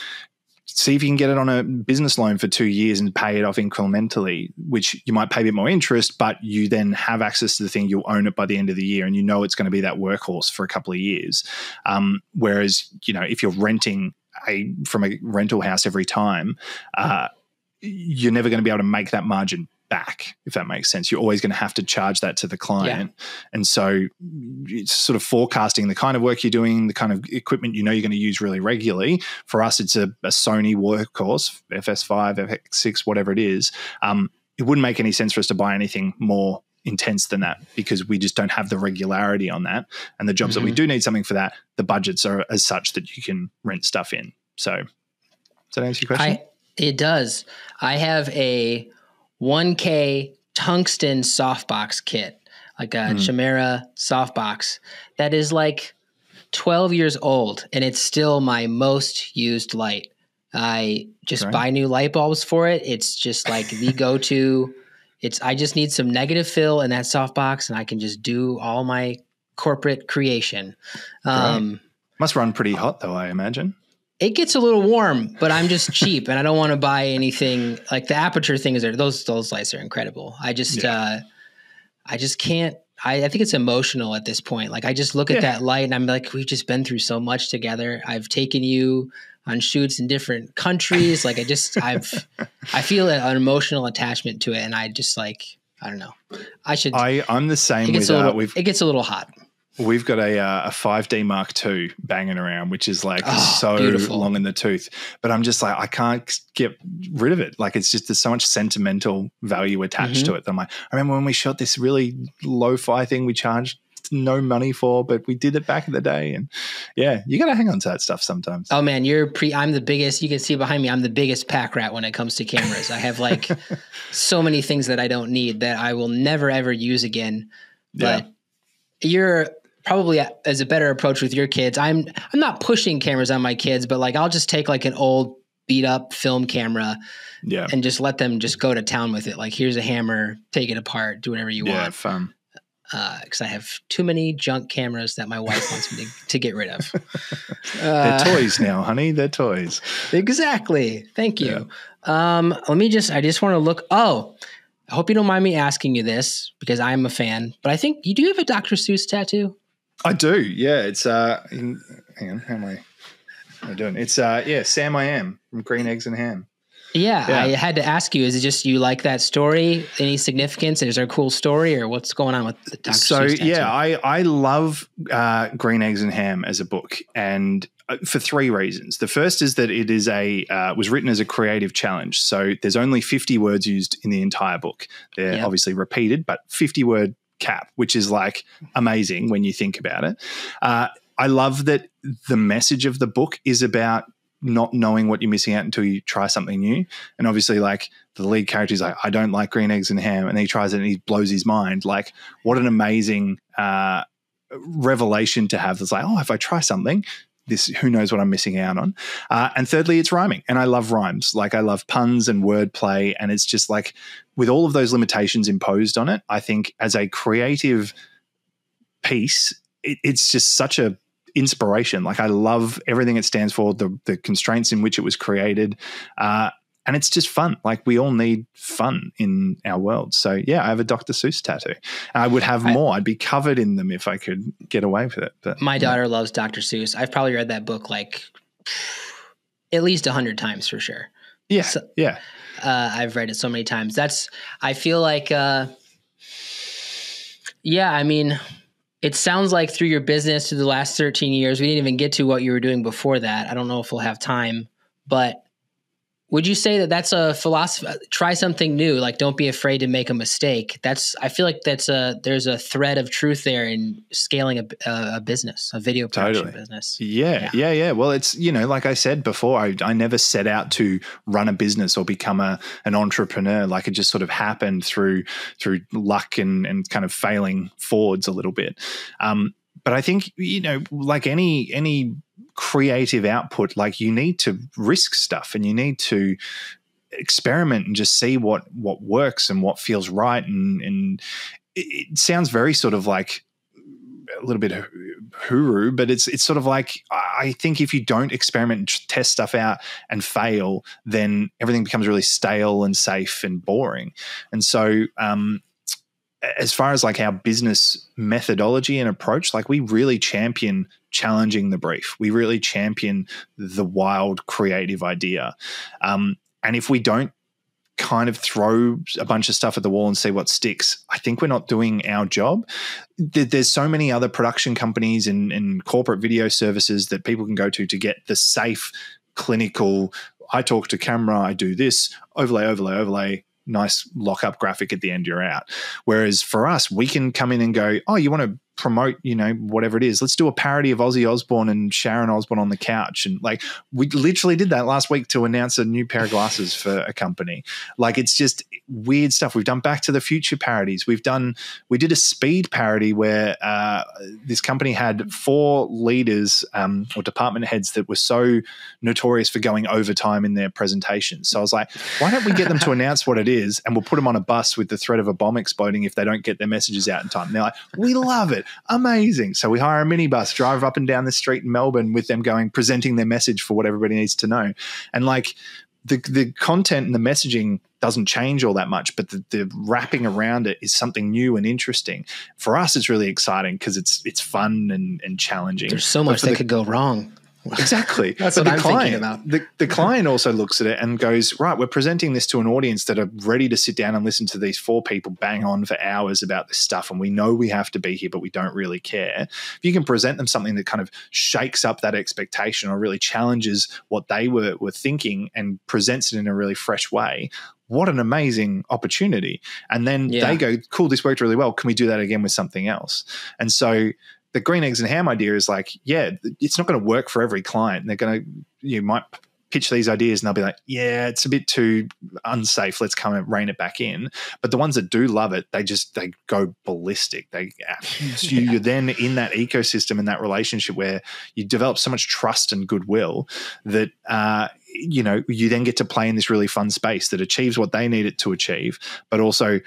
See if you can get it on a business loan for two years and pay it off incrementally, which you might pay a bit more interest, but you then have access to the thing. You'll own it by the end of the year, and you know it's going to be that workhorse for a couple of years. Um, whereas, you know, if you're renting a, from a rental house every time, uh, you're never going to be able to make that margin back, if that makes sense. You're always going to have to charge that to the client. Yeah. And so it's sort of forecasting the kind of work you're doing, the kind of equipment you know you're going to use really regularly. For us, it's a, a Sony workhorse, F S five, F X six, whatever it is. Um, it wouldn't make any sense for us to buy anything more intense than that because we just don't have the regularity on that. And the jobs mm-hmm. that we do need something for that, the budgets are as such that you can rent stuff in. So does that answer your question? I, it does. I have a one K tungsten softbox kit, like a mm. Chimera softbox that is like twelve years old, and it's still my most used light. I just right. buy new light bulbs for it. It's just like the go-to. It's I just need some negative fill in that softbox, and I can just do all my corporate creation. Um, right. Must run pretty hot though, I imagine. It gets a little warm, but I'm just cheap and I don't want to buy anything. Like the aperture thing is there. Those, those lights are incredible. I just, yeah. uh, I just can't, I, I think it's emotional at this point. Like I just look yeah. at that light and I'm like, we've just been through so much together. I've taken you on shoots in different countries. Like I just, I've, I feel an emotional attachment to it. And I just like, I don't know. I should, I, I'm the same. It gets, with, a little, uh, we've, it gets a little hot. We've got a, uh, a five D Mark two banging around, which is like oh, so beautiful. Long in the tooth. But I'm just like, I can't get rid of it. Like it's just, there's so much sentimental value attached mm-hmm. to it. That I'm like, I remember when we shot this really lo-fi thing we charged no money for, but we did it back in the day. And yeah, you got to hang on to that stuff sometimes. Oh man, you're pre, I'm the biggest, you can see behind me, I'm the biggest pack rat when it comes to cameras. I have like so many things that I don't need that I will never ever use again. But yeah. you're, probably as a better approach with your kids. I'm I'm not pushing cameras on my kids, but like I'll just take like an old beat up film camera yeah. and just let them just go to town with it. Like here's a hammer, take it apart, do whatever you yeah, want. Yeah, fun. Because uh, I have too many junk cameras that my wife wants me to, to get rid of. Uh, They're toys now, honey. They're toys. Exactly. Thank you. Yeah. Um, let me just, I just want to look. Oh, I hope you don't mind me asking you this because I'm a fan, but I think you do have a Doctor Seuss tattoo. I do, yeah. It's uh, in, hang on, how am I? How am I doing? It's uh, yeah, Sam I Am from Green Eggs and Ham. Yeah, yeah, I had to ask you. Is it just you like that story? Any significance? Is there a cool story, or what's going on with the Doctor So Seuss tattoo? Yeah, I I love uh, Green Eggs and Ham as a book, and for three reasons. The first is that it is a uh, was written as a creative challenge. So there's only fifty words used in the entire book. They're yeah. obviously repeated, but fifty word. Cap, which is like amazing when you think about it. Uh, I love that the message of the book is about not knowing what you're missing out until you try something new. And obviously like the lead character is like, I don't like green eggs and ham. And he tries it and he blows his mind. Like what an amazing uh, revelation to have. That's like, oh, if I try something, this, who knows what I'm missing out on. Uh, and thirdly, it's rhyming. And I love rhymes. Like I love puns and wordplay. And it's just like with all of those limitations imposed on it, I think as a creative piece, it, it's just such a inspiration. Like I love everything it stands for, the, the constraints in which it was created. Uh, And it's just fun. Like, we all need fun in our world. So yeah, I have a Doctor Seuss tattoo. I would have more. I, I'd be covered in them if I could get away with it. But my daughter yeah. loves Doctor Seuss. I've probably read that book like at least a hundred times for sure. Yeah. So, yeah. Uh, I've read it so many times. That's, I feel like, uh, yeah, I mean, it sounds like through your business through the last thirteen years, we didn't even get to what you were doing before that. I don't know if we'll have time, but would you say that that's a philosophy? Try something new. Like, don't be afraid to make a mistake. That's, I feel like that's a, there's a thread of truth there in scaling a, a business, a video production totally. business. Yeah, yeah, yeah, yeah. Well, it's, you know, like I said before, I, I never set out to run a business or become a, an entrepreneur. Like, it just sort of happened through, through luck and, and kind of failing forwards a little bit. Um, but I think, you know, like any, any, creative output, like, you need to risk stuff and you need to experiment and just see what what works and what feels right. And and it sounds very sort of like a little bit hooroo, but it's it's sort of like, I think if you don't experiment and test stuff out and fail, then everything becomes really stale and safe and boring. And so um as far as like our business methodology and approach, like, we really champion challenging the brief. We really champion the wild creative idea. Um, and if we don't kind of throw a bunch of stuff at the wall and see what sticks, I think we're not doing our job. There's so many other production companies and, and corporate video services that people can go to to get the safe, clinical, I talk to camera, I do this, overlay, overlay, overlay, nice lockup graphic at the end, you're out. Whereas for us, we can come in and go, oh, you want to promote, you know, whatever it is. Let's do a parody of Ozzy Osbourne and Sharon Osbourne on the couch. And like, we literally did that last week to announce a new pair of glasses for a company. Like, it's just weird stuff. We've done Back to the Future parodies. We've done, we did a Speed parody where uh, this company had four leaders um, or department heads that were so notorious for going overtime in their presentations. So I was like, why don't we get them to announce what it is and we'll put them on a bus with the threat of a bomb exploding if they don't get their messages out in time. And they're like, we love it. Amazing. So we hire a minibus, drive up and down the street in Melbourne with them going, presenting their message for what everybody needs to know. And like the, the content and the messaging doesn't change all that much, but the, the wrapping around it is something new and interesting. For us, it's really exciting because it's it's fun and, and challenging. There's so much that the, could go wrong. Exactly. That's but what the I'm client, thinking about. The, the client also looks at it and goes, right, we're presenting this to an audience that are ready to sit down and listen to these four people bang on for hours about this stuff, and we know we have to be here, but we don't really care. If you can present them something that kind of shakes up that expectation or really challenges what they were, were thinking and presents it in a really fresh way, what an amazing opportunity. And then yeah. they go, cool, this worked really well. Can we do that again with something else? And so – the green eggs and ham idea is like, yeah, it's not going to work for every client. They're going to, you might pitch these ideas and they'll be like, yeah, it's a bit too unsafe. Let's come and rein it back in. But the ones that do love it, they just, they go ballistic. They, so yeah. You're then in that ecosystem and that relationship where you develop so much trust and goodwill that, uh, you know, you then get to play in this really fun space that achieves what they need it to achieve, but also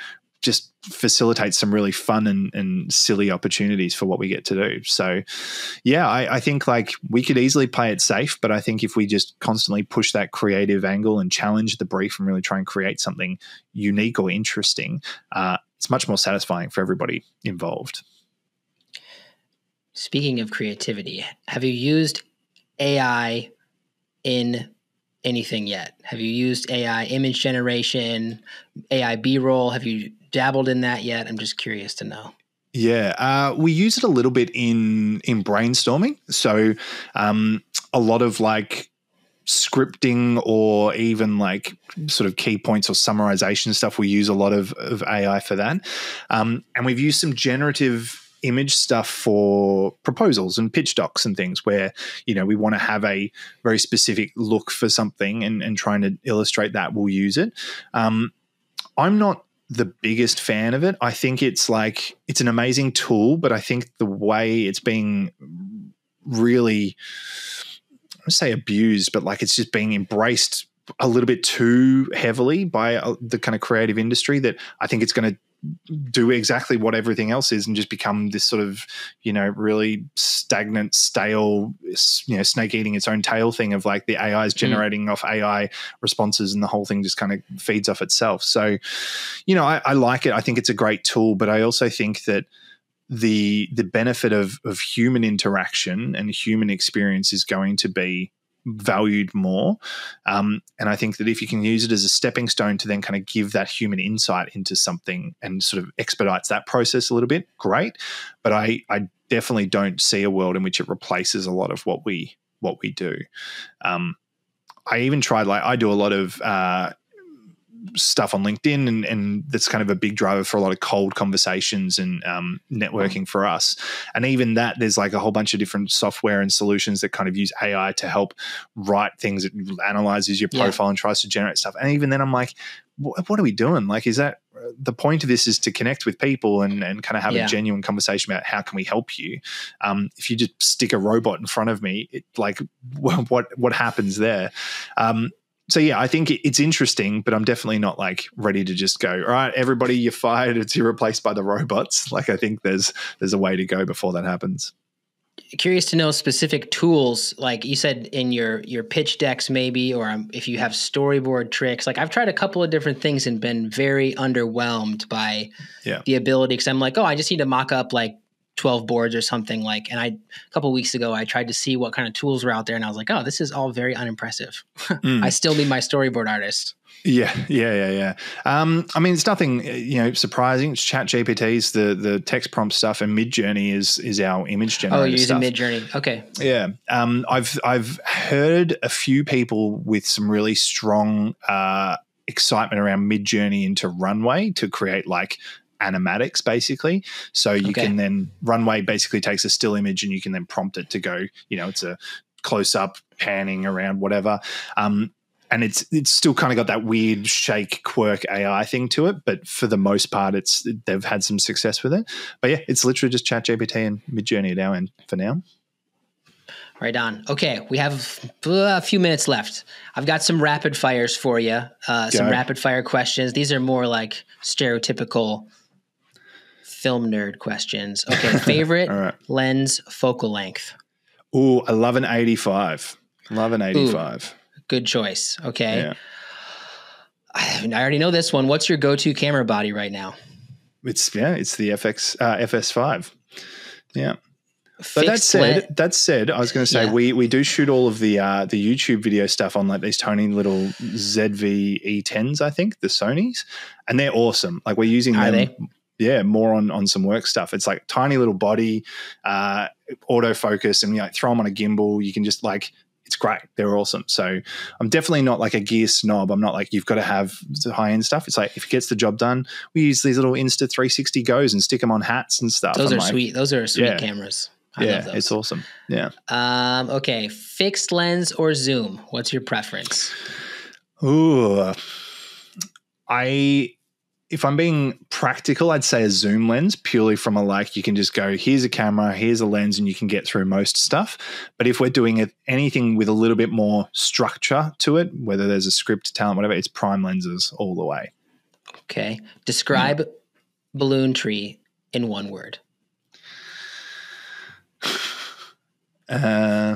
just facilitate some really fun and, and silly opportunities for what we get to do. So yeah, I, I think like we could easily play it safe, but I think if we just constantly push that creative angle and challenge the brief and really try and create something unique or interesting, uh, it's much more satisfying for everybody involved. Speaking of creativity, have you used A I in anything yet? Have you used A I image generation, A I B-roll? Have you dabbled in that yet? I'm just curious to know. Yeah, uh, we use it a little bit in in brainstorming. So um, a lot of like scripting or even like sort of key points or summarization stuff, we use a lot of, of A I for that. Um, and we've used some generative image stuff for proposals and pitch docs and things where, you know, we want to have a very specific look for something and, and trying to illustrate that, we'll use it. Um, I'm not the biggest fan of it. I think it's like, it's an amazing tool, but I think the way it's being really, I would say abused, but like it's just being embraced a little bit too heavily by the kind of creative industry that I think it's going to do exactly what everything else is and just become this sort of, you know, really stagnant, stale, you know, snake eating its own tail thing of like the A I is generating mm. off A I responses and the whole thing just kind of feeds off itself. So, you know, I, I like it. I think it's a great tool, but I also think that the the benefit of of human interaction and human experience is going to be valued more, um, and I think that if you can use it as a stepping stone to then kind of give that human insight into something and sort of expedites that process a little bit, great. But I, I definitely don't see a world in which it replaces a lot of what we what we do. Um, I even tried, like I do a lot of uh, stuff on LinkedIn, and, and that's kind of a big driver for a lot of cold conversations and um, networking for us. And even that, there's like a whole bunch of different software and solutions that kind of use A I to help write things. It analyzes your profile yeah. and tries to generate stuff. And even then I'm like, what, what are we doing? Like, is that the point of this is to connect with people and, and kind of have yeah. a genuine conversation about how can we help you? Um, if you just stick a robot in front of me, it, like what, what happens there? Um, So, yeah, I think it's interesting, but I'm definitely not like ready to just go, all right, everybody, you're fired. It's you're replaced by the robots. Like, I think there's there's a way to go before that happens. Curious to know specific tools, like you said in your your pitch decks maybe, or um, if you have storyboard tricks. Like I've tried a couple of different things and been very underwhelmed by yeah. the ability, because I'm like, oh, I just need to mock up like twelve boards or something like, and I, a couple of weeks ago, I tried to see what kind of tools were out there and I was like, oh, this is all very unimpressive. mm. I still need my storyboard artist. Yeah. Yeah. Yeah. Yeah. Um, I mean, it's nothing, you know, surprising. It's Chat G P T's the, the text prompt stuff, and Midjourney is, is our image generator. Oh, you're using Midjourney. Okay. Yeah. Um, I've, I've heard a few people with some really strong, uh, excitement around Midjourney into Runway to create like animatics basically. So you okay. can then Runway basically takes a still image and you can then prompt it to go, you know, it's a close up, panning around, whatever. Um, and it's it's still kind of got that weird shake quirk A I thing to it, but for the most part it's they've had some success with it. But yeah, it's literally just Chat G P T and Midjourney at our end for now. Right on. Okay, we have a few minutes left. I've got some rapid fires for you. Uh Go. Some rapid fire questions. These are more like stereotypical film nerd questions. Okay, favorite right. lens focal length? Ooh, I love an eighty-five. Love an eighty-five. Ooh, good choice. Okay. Yeah. I, I already know this one. What's your go-to camera body right now? It's yeah, it's the F S five. Yeah. Fixed but that said, le- that said, I was going to say yeah. we we do shoot all of the uh, the YouTube video stuff on like these tiny little Z V E tens, I think, the Sonys, and they're awesome. Like we're using Are them. They? Yeah, more on on some work stuff. It's like tiny little body, uh, autofocus, and you like throw them on a gimbal. You can just like it's great. They're awesome. So I'm definitely not like a gear snob. I'm not like you've got to have the high end stuff. It's like if it gets the job done, we use these little Insta three sixty goes and stick them on hats and stuff. Those I'm are like, sweet. Those are sweet yeah. cameras. I yeah, love those. It's awesome. Yeah. Um. Okay, fixed lens or zoom? What's your preference? Ooh, I. If I'm being practical, I'd say a zoom lens, purely from a like you can just go, here's a camera, here's a lens, and you can get through most stuff. But if we're doing it, anything with a little bit more structure to it, whether there's a script, talent, whatever, it's prime lenses all the way. Okay. Describe mm. Balloon Tree in one word. Uh,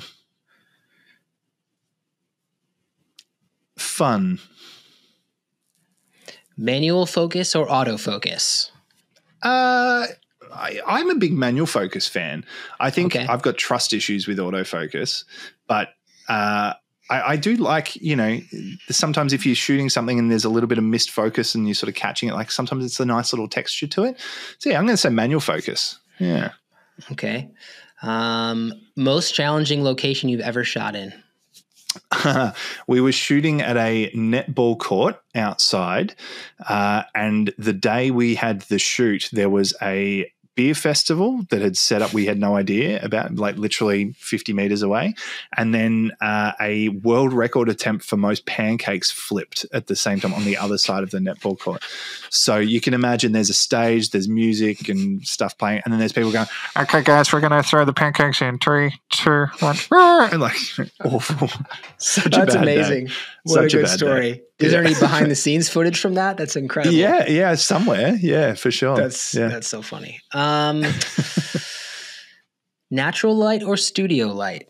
fun. Manual focus or autofocus? Uh, I, I'm a big manual focus fan. I think okay. I've got trust issues with autofocus, but uh, I, I do like, you know, sometimes if you're shooting something and there's a little bit of missed focus and you're sort of catching it, like sometimes it's a nice little texture to it. So, yeah, I'm going to say manual focus. Yeah. Okay. Um, most challenging location you've ever shot in? Uh, we were shooting at a netball court outside, uh, and the day we had the shoot, there was a beer festival that had set up. We had no idea about, like literally fifty meters away, and then uh, a world record attempt for most pancakes flipped at the same time on the other side of the netball court. So you can imagine there's a stage, there's music and stuff playing, and then there's people going, okay guys, we're gonna throw the pancakes in three, two, one, and like awful. Such that's a bad amazing day. What Such a good a bad story day. Is yeah. there any behind the scenes footage from that? That's incredible. Yeah, yeah, somewhere. Yeah, for sure. That's yeah. that's so funny. Um, natural light or studio light?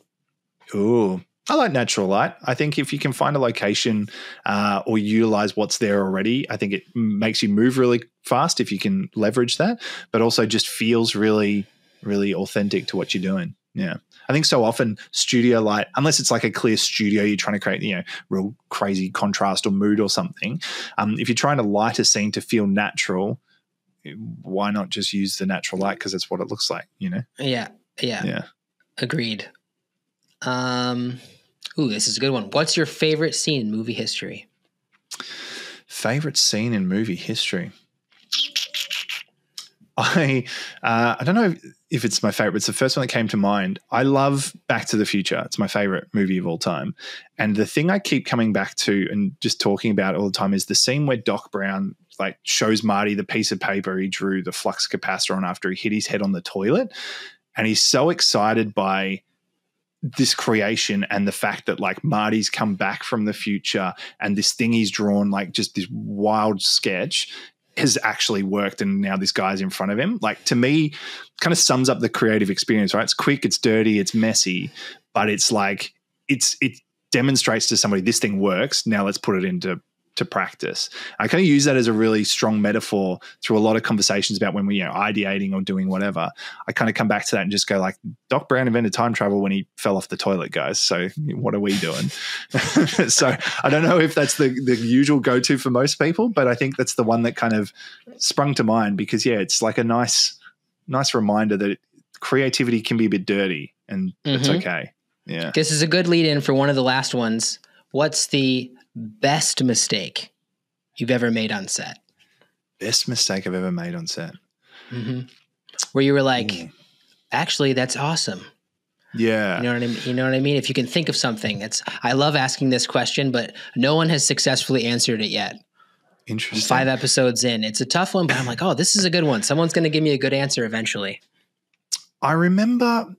Ooh, I like natural light. I think if you can find a location uh, or utilize what's there already, I think it makes you move really fast if you can leverage that, but also just feels really, really authentic to what you're doing. Yeah. I think so often studio light, unless it's like a clear studio, you're trying to create, you know, real crazy contrast or mood or something. Um, if you're trying to light a scene to feel natural, why not just use the natural light? Because that's what it looks like, you know? Yeah. Yeah. Yeah. Agreed. Um, ooh, this is a good one. What's your favorite scene in movie history? Favorite scene in movie history? I uh, I don't know if it's my favorite. It's the first one that came to mind. I love Back to the Future. It's my favorite movie of all time. And the thing I keep coming back to and just talking about all the time is the scene where Doc Brown like shows Marty the piece of paper he drew the flux capacitor on after he hit his head on the toilet. And he's so excited by this creation and the fact that like Marty's come back from the future and this thing he's drawn, like just this wild sketch, has actually worked, and now this guy's in front of him. Like, to me, kind of sums up the creative experience, right? It's quick, it's dirty, it's messy, but it's like it's it demonstrates to somebody this thing works. Now let's put it into to practice. I kind of use that as a really strong metaphor through a lot of conversations about when we, you know, ideating or doing whatever. I kind of come back to that and just go like, Doc Brown invented time travel when he fell off the toilet, guys. So what are we doing? So I don't know if that's the, the usual go-to for most people, but I think that's the one that kind of sprung to mind because, yeah, it's like a nice, nice reminder that creativity can be a bit dirty and it's mm-hmm. okay. Yeah. This is a good lead in for one of the last ones. What's the best mistake you've ever made on set? Best mistake I've ever made on set. Mm-hmm. Where you were like, mm. actually, that's awesome. Yeah. You know what I mean? You know what I mean? If you can think of something, it's, I love asking this question, but no one has successfully answered it yet. Interesting. I'm five episodes in. It's a tough one, but I'm like, oh, this is a good one. Someone's going to give me a good answer eventually. I remember...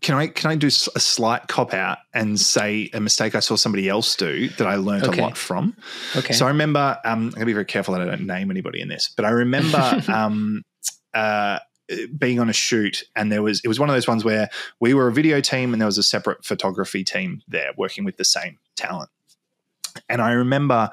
Can I can I do a slight cop out and say a mistake I saw somebody else do that I learned okay. a lot from? Okay. So I remember um, I'm going to be very careful that I don't name anybody in this, but I remember um, uh, being on a shoot, and there was it was one of those ones where we were a video team and there was a separate photography team there working with the same talent. And I remember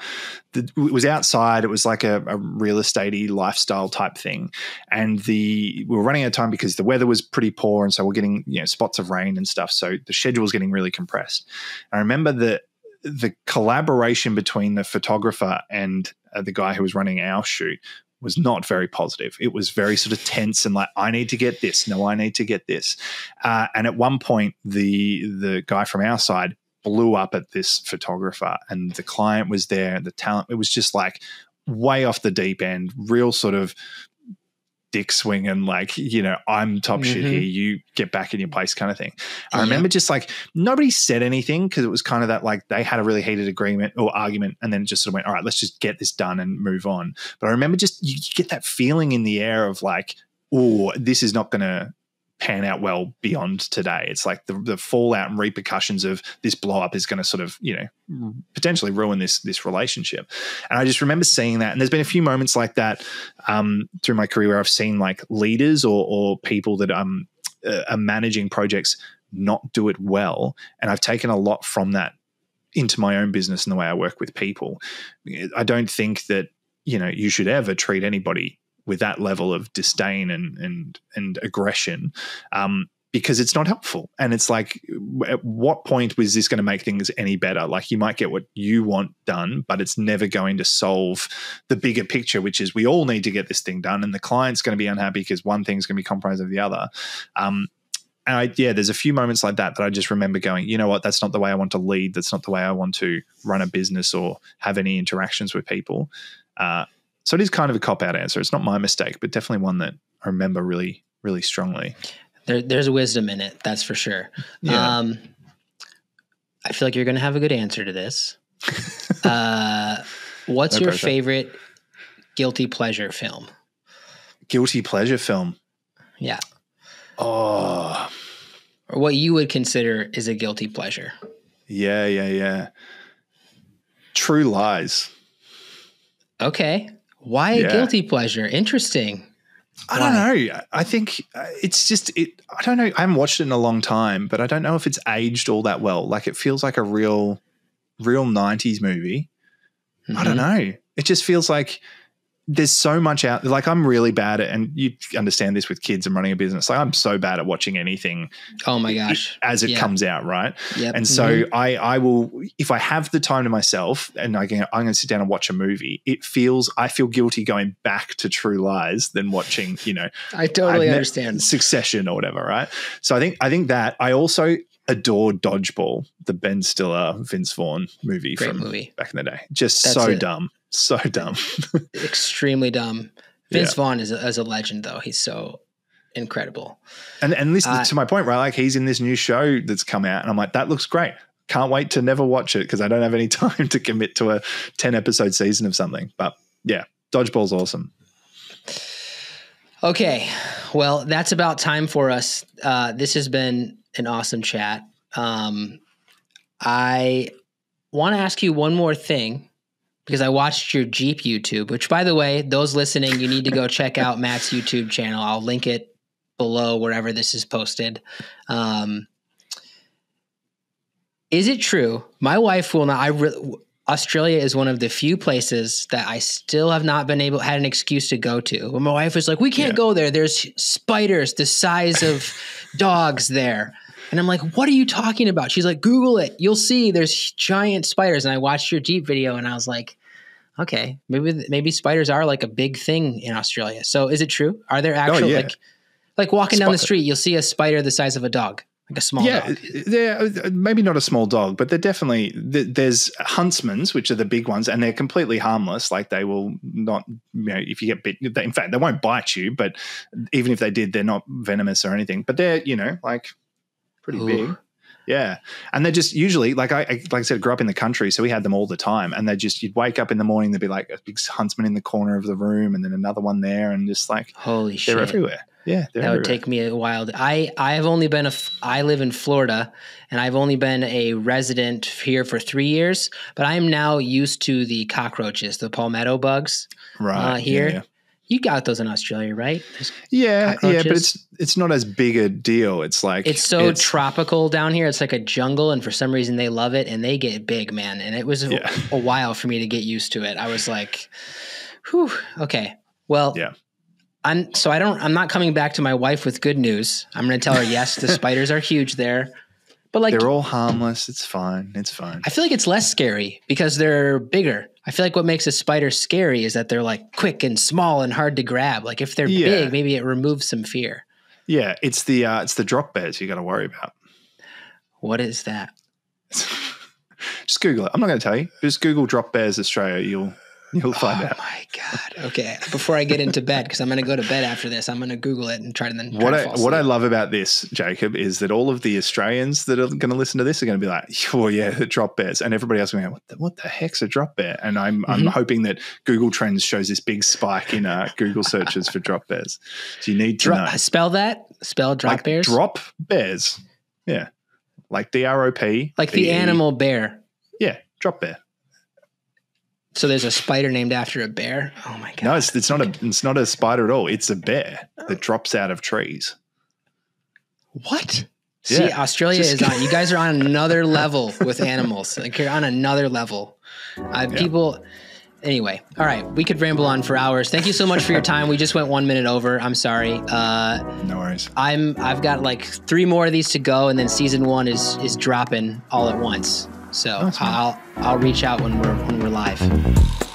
the, it was outside. It was like a, a real estate-y lifestyle type thing. And the we were running out of time because the weather was pretty poor, and so we're getting, you know, spots of rain and stuff. So the schedule was getting really compressed. And I remember the the collaboration between the photographer and uh, the guy who was running our shoot was not very positive. It was very sort of tense and like, I need to get this. No, I need to get this. Uh, and at one point, the the guy from our side blew up at this photographer, and the client was there, the talent, it was just like way off the deep end, real sort of dick swing and like, you know, I'm top mm-hmm. shit here, you get back in your place kind of thing. I yeah. remember just like nobody said anything because it was kind of that like they had a really heated agreement or argument, and then it just sort of went, all right, let's just get this done and move on. But I remember just you get that feeling in the air of like, oh, this is not going to pan out well beyond today. It's like the, the fallout and repercussions of this blow up is going to sort of, you know, potentially ruin this this relationship. And I just remember seeing that. And there's been a few moments like that um, through my career where I've seen like leaders or, or people that um, uh, are managing projects not do it well. And I've taken a lot from that into my own business and the way I work with people. I don't think that, you know, you should ever treat anybody with that level of disdain and and and aggression, um, because it's not helpful. And it's like, at what point was this going to make things any better? Like, you might get what you want done, but it's never going to solve the bigger picture, which is we all need to get this thing done, and the client's going to be unhappy because one thing's going to be compromised of the other. Um, and I, yeah, there's a few moments like that that I just remember going, you know what, that's not the way I want to lead. That's not the way I want to run a business or have any interactions with people. Uh, So it is kind of a cop-out answer. It's not my mistake, but definitely one that I remember really, really strongly. There, there's wisdom in it, that's for sure. Yeah. Um, I feel like you're going to have a good answer to this. uh, what's no your pressure. favorite guilty pleasure film? Guilty pleasure film? Yeah. Oh. Or what you would consider is a guilty pleasure. Yeah, yeah, yeah. True Lies. Okay. Why yeah. a guilty pleasure? Interesting. I Why? don't know. I think it's just it. I don't know. I haven't watched it in a long time, but I don't know if it's aged all that well. Like it feels like a real, real nineties movie. Mm-hmm. I don't know. It just feels like there's so much out. Like I'm really bad at, and you understand this with kids and running a business. Like I'm so bad at watching anything. Oh my gosh! As it yeah. comes out, right? Yep. And so mm-hmm. I, I will if I have the time to myself, and I can, I'm going to sit down and watch a movie. It feels I feel guilty going back to True Lies than watching, you know. I totally I've understand Succession or whatever, right? So I think I think that I also. Adore Dodgeball, the Ben Stiller, Vince Vaughn movie Great from movie. back in the day. Just That's so it. dumb, so dumb, extremely dumb. Vince yeah. Vaughn is a, is a legend, though. He's so incredible. And and this uh, to my point, right? Like he's in this new show that's come out, and I'm like, that looks great. Can't wait to never watch it because I don't have any time to commit to a ten episode season of something. But yeah, Dodgeball's awesome. Okay, well, that's about time for us. Uh, this has been an awesome chat. Um, I want to ask you one more thing because I watched your Jeep YouTube, which, by the way, those listening, you need to go check out Matt's YouTube channel. I'll link it below wherever this is posted. Um, is it true? My wife will not. I re- Australia is one of the few places that I still have not been able, had an excuse to go to. When my wife was like, we can't yeah. go there. There's spiders the size of dogs there. And I'm like, what are you talking about? She's like, Google it. You'll see there's giant spiders. And I watched your Jeep video and I was like, okay, maybe, maybe spiders are like a big thing in Australia. So is it true? Are there actual, oh, yeah. like, like walking Spot- down the street, you'll see a spider the size of a dog. Like a small yeah, dog. Yeah, maybe not a small dog, but they're definitely – there's huntsmans, which are the big ones, and they're completely harmless. Like they will not – you know, if you get bit – in fact, they won't bite you, but even if they did, they're not venomous or anything. But they're, you know, like pretty Ooh. big. Yeah. And they're just usually – like I like I said, grew up in the country, so we had them all the time. And they just – you'd wake up in the morning, there'd be like a big huntsman in the corner of the room and then another one there and just like – Holy shit. They're everywhere. Yeah, that everywhere. would take me a while. I I've only been a I live in Florida, and I've only been a resident here for three years. But I am now used to the cockroaches, the palmetto bugs, right uh, here. Yeah, yeah. You got those in Australia, right? There's yeah, cockroaches. yeah, but it's it's not as big a deal. It's like it's so it's, tropical down here. It's like a jungle, and for some reason they love it, and they get big, man. And it was yeah. a, a while for me to get used to it. I was like, whew, okay, well, yeah. I'm so I don't I'm not coming back to my wife with good news. I'm going to tell her yes, the spiders are huge there. But like they're all harmless, it's fine. It's fine. I feel like it's less scary because they're bigger. I feel like what makes a spider scary is that they're like quick and small and hard to grab. Like if they're yeah. big, maybe it removes some fear. Yeah, it's the uh, it's the drop bears you got to worry about. What is that? Just Google it. I'm not going to tell you. Just Google drop bears Australia, you'll You'll find oh out. Oh my God. Okay. Before I get into bed, because I'm going to go to bed after this, I'm going to Google it and try to then try what to fall I, What I love about this, Jacob, is that all of the Australians that are going to listen to this are going to be like, oh yeah, the drop bears. And everybody else is going to be like, what the, what the heck's a drop bear? And I'm mm-hmm. I'm hoping that Google Trends shows this big spike in uh, Google searches for drop bears. So you need to Dro- know. Spell that? Spell drop like bears? Drop bears. Yeah. Like D R O P. Like the animal bear. Yeah. Drop bear. So there's a spider named after a bear. Oh my God! No, it's it's not a it's not a spider at all. It's a bear that drops out of trees. What? Yeah. See, Australia Just is on. You guys are on another level with animals. Like you're on another level. Uh, yeah. People. Anyway, all right. We could ramble on for hours. Thank you so much for your time. We just went one minute over. I'm sorry. Uh, no worries. I'm I've got like three more of these to go, and then season one is is dropping all at once. So I'll I'll reach out when we're when we're live.